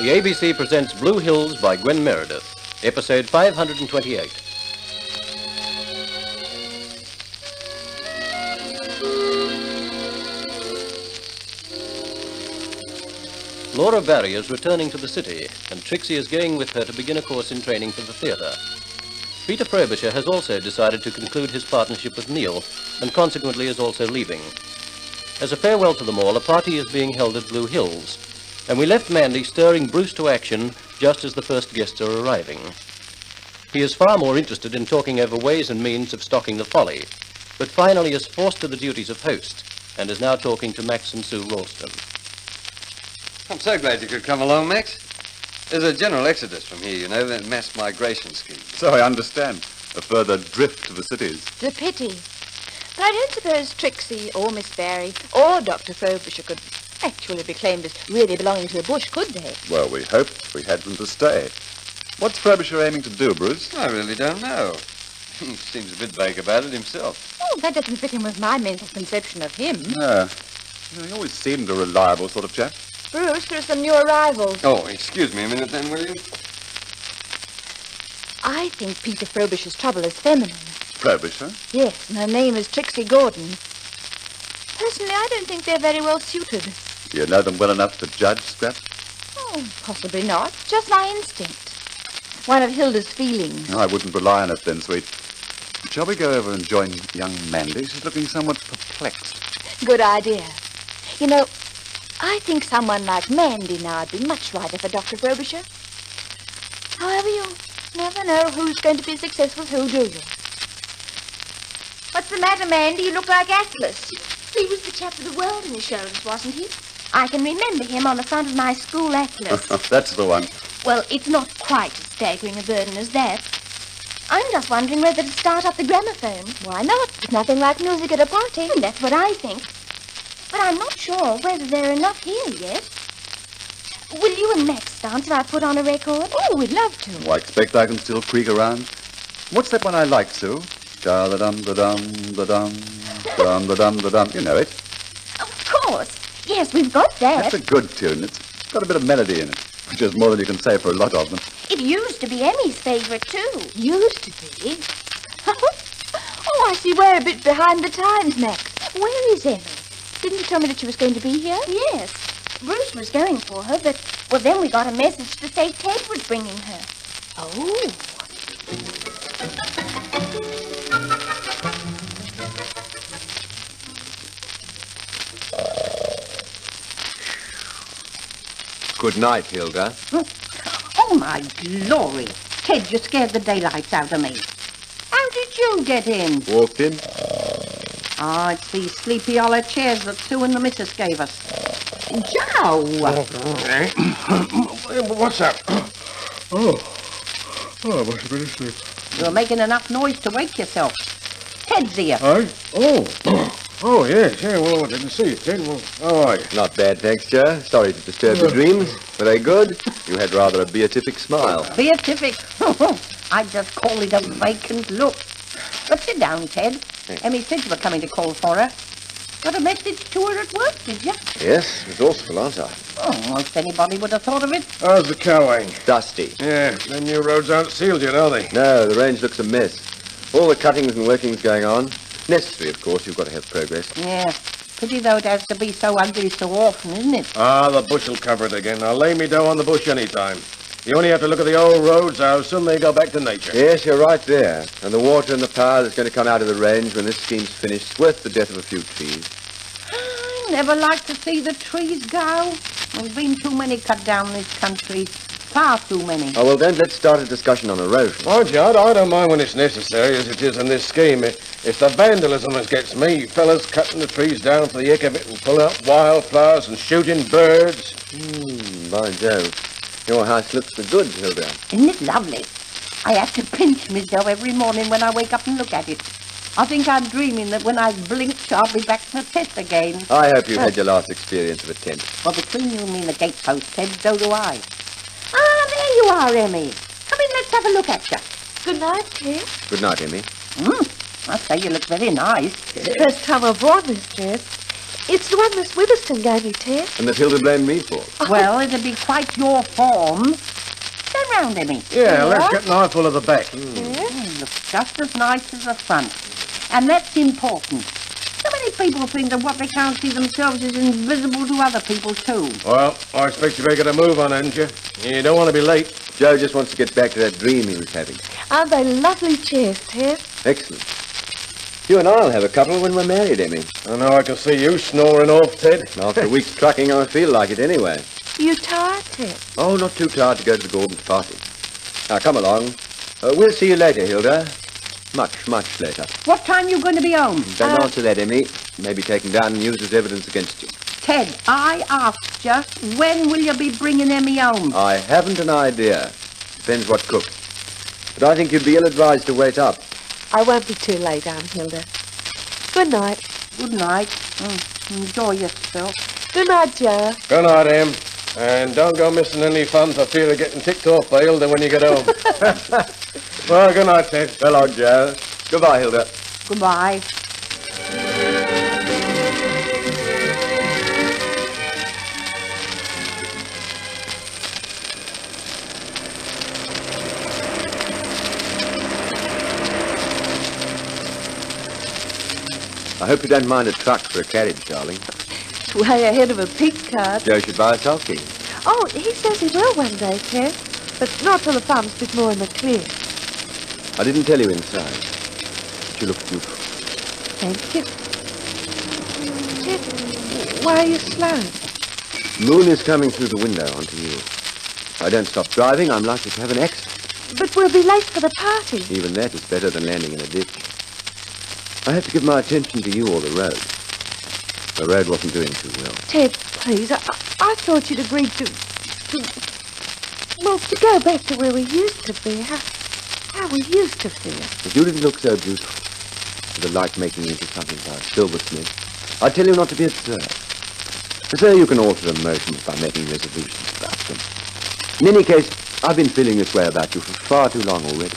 The ABC presents Blue Hills by Gwen Meredith, episode 528. Laura Barry is returning to the city, and Trixie is going with her to begin a course in training for the theatre. Peter Frobisher has also decided to conclude his partnership with Neil, and consequently is also leaving. As a farewell to them all, a party is being held at Blue Hills, and we left Mandy stirring Bruce to action just as the first guests are arriving. He is far more interested in talking over ways and means of stocking the folly, but finally is forced to the duties of host and is now talking to Max and Sue Ralston. I'm so glad you could come along, Max. There's a general exodus from here, you know, that mass migration scheme. So I understand. A further drift to the cities. The pity. But I don't suppose Trixie or Miss Barry or Dr. Frobisher could actually be claimed as really belonging to the bush, could they? Well, we hoped we had them to stay. What's Frobisher aiming to do, Bruce? I really don't know. He seems a bit vague about it himself. Oh, that doesn't fit in with my mental conception of him. No. He always seemed a reliable sort of chap. Bruce, there are some new arrivals. Oh, excuse me a minute then, will you? I think Peter Frobisher's trouble is feminine. Frobisher? Yes, and her name is Trixie Gordon. Personally, I don't think they're very well suited. Do you know them well enough to judge, Scrap? Oh, possibly not. Just my instinct. One of Hilda's feelings. No, I wouldn't rely on it then, sweet. Shall we go over and join young Mandy? She's looking somewhat perplexed. Good idea. You know, I think someone like Mandy now would be much righter for Dr. Frobisher. However, you never know who's going to be successful with who, do you? What's the matter, Mandy? You look like Atlas. He was the chap with the world on his shoulders, wasn't he? I can remember him on the front of my school atlas. That's the one. Well, it's not quite as staggering a burden as that. I'm just wondering whether to start up the gramophone. Why not? It's nothing like music at a party. And that's what I think. But I'm not sure whether there are enough here yet. Will you and Max dance if I put on a record? Oh, we'd love to. Oh, I expect I can still creak around. What's that one I like, Sue? Da-da-dum-da-dum-da-dum. Dum-da-dum-da-dum. You know it. Of course. Yes, we've got that. That's a good tune. It's got a bit of melody in it, which is more than you can say for a lot of them. It used to be Emmy's favourite, too. Used to be? Oh, I see we're a bit behind the times, Max. Where is Emmy? Didn't you tell me that she was going to be here? Yes. Bruce was going for her, but, well, then we got a message to say Ted was bringing her. Oh. Good night, Hilda. Oh, my glory. Ted, you scared the daylights out of me. How did you get in? Walked in. Ah, it's these sleepy hollow chairs that Sue and the missus gave us. Joe! What's that? Oh, I must have been asleep. You're making enough noise to wake yourself. Ted's here. Oh, yes, yeah, well, I didn't see you, Ted. Well, how are you? Not bad, thanks, Joe. Sorry to disturb your dreams. Were they good? You had rather a beatific smile. Beatific? I'd just call it a vacant look. But sit down, Ted. Thanks. Emmy said you were coming to call for her. Got a message to her at work, did you? Yes, resourceful, aren't I? Oh, most anybody would have thought of it. How's the cowing? Dusty. Yeah, the new roads aren't sealed yet, are they? No, the range looks a mess. All the cuttings and workings going on. Necessary, of course. You've got to have progress. Yeah. Pity, though, it has to be so ugly so often, isn't it? Ah, the bush will cover it again. I'll lay me down on the bush any time. You only have to look at the old roads, how soon they go back to nature. Yes, you're right there. And the water and the power that's going to come out of the range when this scheme's finished is worth the death of a few trees. Never like to see the trees go. There's been too many cut down in this country. Far too many. Oh, well, then, let's start a discussion on erosion. Oh, Judd, I don't mind when it's necessary, as it is in this scheme. It's the vandalism that gets me. Fellas cutting the trees down for the heck of it and pulling up wildflowers and shooting birds. By Jove. Your house looks for good, Hilda. Isn't it lovely? I have to pinch myself every morning when I wake up and look at it. I think I'm dreaming that when I blink, I'll be back to the tent again. I hope you had your last experience of a tent. Well, between you and me and the gatepost, Ted, so do I. Ah, there you are, Emmy. Come in, let's have a look at you. Good night, Ted. Good night, Emmy. I say you look very nice. The first time I bought this dress. It's the one Miss Witherston gave me, Ted. And that Hilda blamed me for. Well, it'll be quite your form. Turn round, Emmy. Yeah, let's get an eyeful of the back. It looks just as nice as the front. And that's important. So many people think that what they can't see themselves is invisible to other people, too. Well, I expect you better get a move on, haven't you? You don't want to be late. Joe just wants to get back to that dream he was having. Aren't they lovely chairs, Ted? Excellent. You and I'll have a couple when we're married, Emmy. I know I can see you snoring off, Ted. After a week's trucking, I feel like it anyway. You tired, Ted? Oh, not too tired to go to the Gordon's party. Now, come along. We'll see you later, Hilda. Much, much later. What time are you going to be home? Don't answer that, Emmy. It may be taken down and used as evidence against you. Ted, I asked you, when will you be bringing Emmy home? I haven't an idea. Depends what cook. But I think you'd be ill-advised to wait up. I won't be too late, Aunt Hilda. Good night. Good night. Enjoy yourself. Good night, Joe. Good night, Em. And don't go missing any fun for fear of getting ticked off by Hilda when you get home. Well, good night, Ted. So long, Joe. Goodbye, Hilda. Goodbye. I hope you don't mind a truck for a carriage, darling. It's way ahead of a pig cart. Joe should buy a sulky. Oh, he says he will one day, Ted. But not till the farm's a bit more in the clear. I didn't tell you inside. You look beautiful. Thank you. Ted, why are you slow? Moon is coming through the window onto you. If I don't stop driving, I'm likely to have an accident. But we'll be late for the party. Even that is better than landing in a ditch. I have to give my attention to you or the road. The road wasn't doing too well. Ted, please, I thought you'd agreed to go back to where we used to be. How we used to feel. But you didn't look so beautiful. The light making into something like silversmith. I tell you not to be absurd. So you can alter emotions by making resolutions about them. In any case, I've been feeling this way about you for far too long already.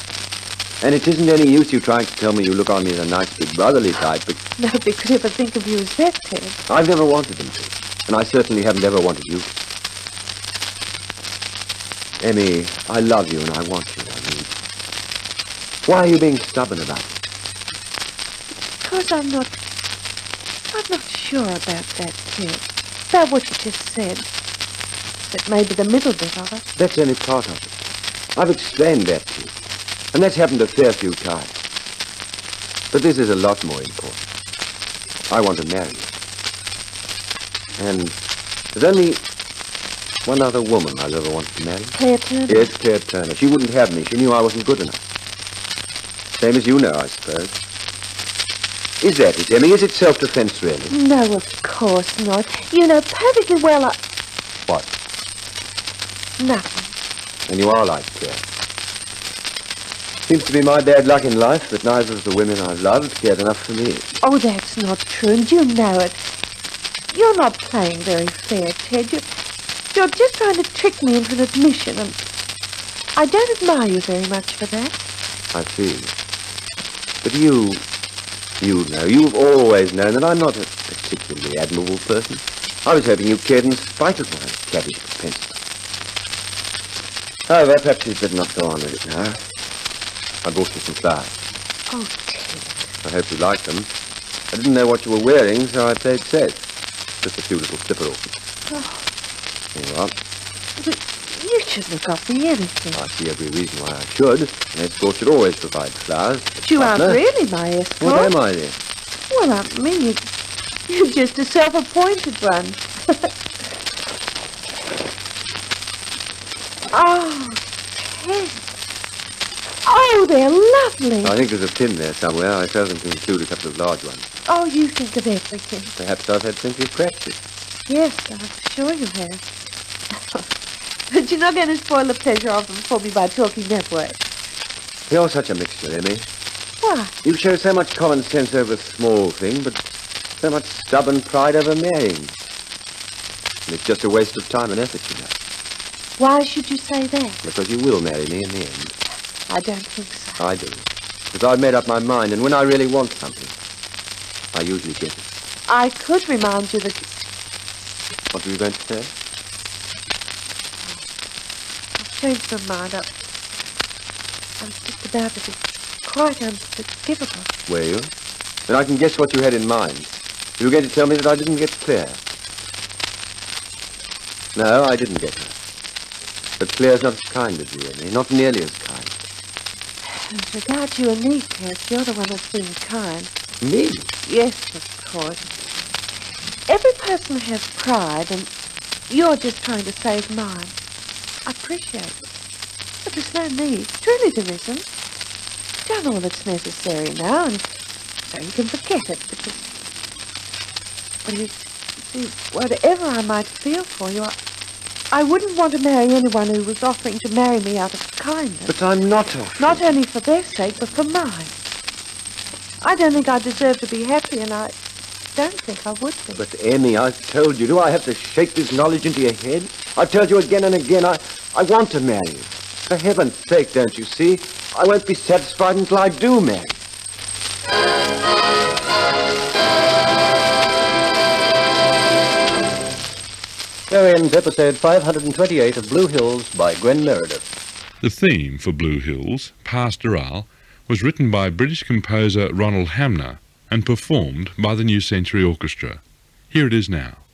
And it isn't any use you trying to tell me you look on me as a nice big brotherly type, but... Nobody could ever think of you as that, Ted. I've never wanted them to, and I certainly haven't ever wanted you. Emmy, I love you and I want you, I mean. Why are you being stubborn about it? Because I'm not sure about that, Ted. About what you just said. But maybe the middle bit of it. That's only part of it. I've explained that to you. And that's happened a fair few times. But this is a lot more important. I want to marry you. And there's only one other woman I've ever wanted to marry. Claire Turner? Yes, Claire Turner. She wouldn't have me. She knew I wasn't good enough. Same as you know, I suppose. Is that it, Emmy? Is it self-defense, really? No, of course not. You know perfectly well I... What? Nothing. And you are like Claire. Seems to be my bad luck in life, but neither of the women I've loved cared enough for me. Oh, that's not true, and you know it. You're not playing very fair, Ted. You're just trying to trick me into an admission, and I don't admire you very much for that. I see. But you've always known that I'm not a particularly admirable person. I was hoping you cared in spite of my cabbage propensity. However, perhaps you'd better not go on with it now. I bought you some flowers. Oh, Ted. I hope you like them. I didn't know what you were wearing, so I played safe. Just a few little slipper orphans. Oh. Here you are. But you should look after everything. I see every reason why I should. An escort should always provide flowers. But you aren't really my escort. What am I, then? Well, I mean, You're just a self-appointed one. Oh, Tess. Oh, they're lovely. I think there's a tin there somewhere. I seldom can include a couple of large ones. Oh, you think of everything. Perhaps I've had plenty of practice. Yes, I'm sure you have. But you're not going to spoil the pleasure of them for me by talking that way. You're such a mixture, Emmy. What? You show so much common sense over a small thing, but so much stubborn pride over marrying. And it's just a waste of time and effort, you know. Why should you say that? Because you will marry me in the end. I don't think so. I do. Because I've made up my mind, and when I really want something, I usually get it. I could remind you that... What were you going to say? I've changed my mind. I was just about to... It's quite unforgivable. Were you? Then I can guess what you had in mind. You were going to tell me that I didn't get Claire. No, I didn't get her. But Claire's not as kind as you, Emmy. Not nearly as kind. With regard to you and me, Claire, you're the one that's been kind. Me? Yes, of course. Every person has pride, and you're just trying to save mine. I appreciate it. But there's no need. Truly there isn't. You've done all that's necessary now, and so you can forget it. Because, well, you see, whatever I might feel for you, I wouldn't want to marry anyone who was offering to marry me out of kindness. But I'm not offering. Not only for their sake, but for mine. I don't think I deserve to be happy, and I... I don't think I would be. But, Emmy, I've told you. Do I have to shake this knowledge into your head? I've told you again and again. I want to marry you. For heaven's sake, don't you see? I won't be satisfied until I do marry. There ends episode 528 of Blue Hills by Gwen Meredith. The theme for Blue Hills, Pastoral, was written by British composer Ronald Hamner and performed by the New Century Orchestra. Here it is now.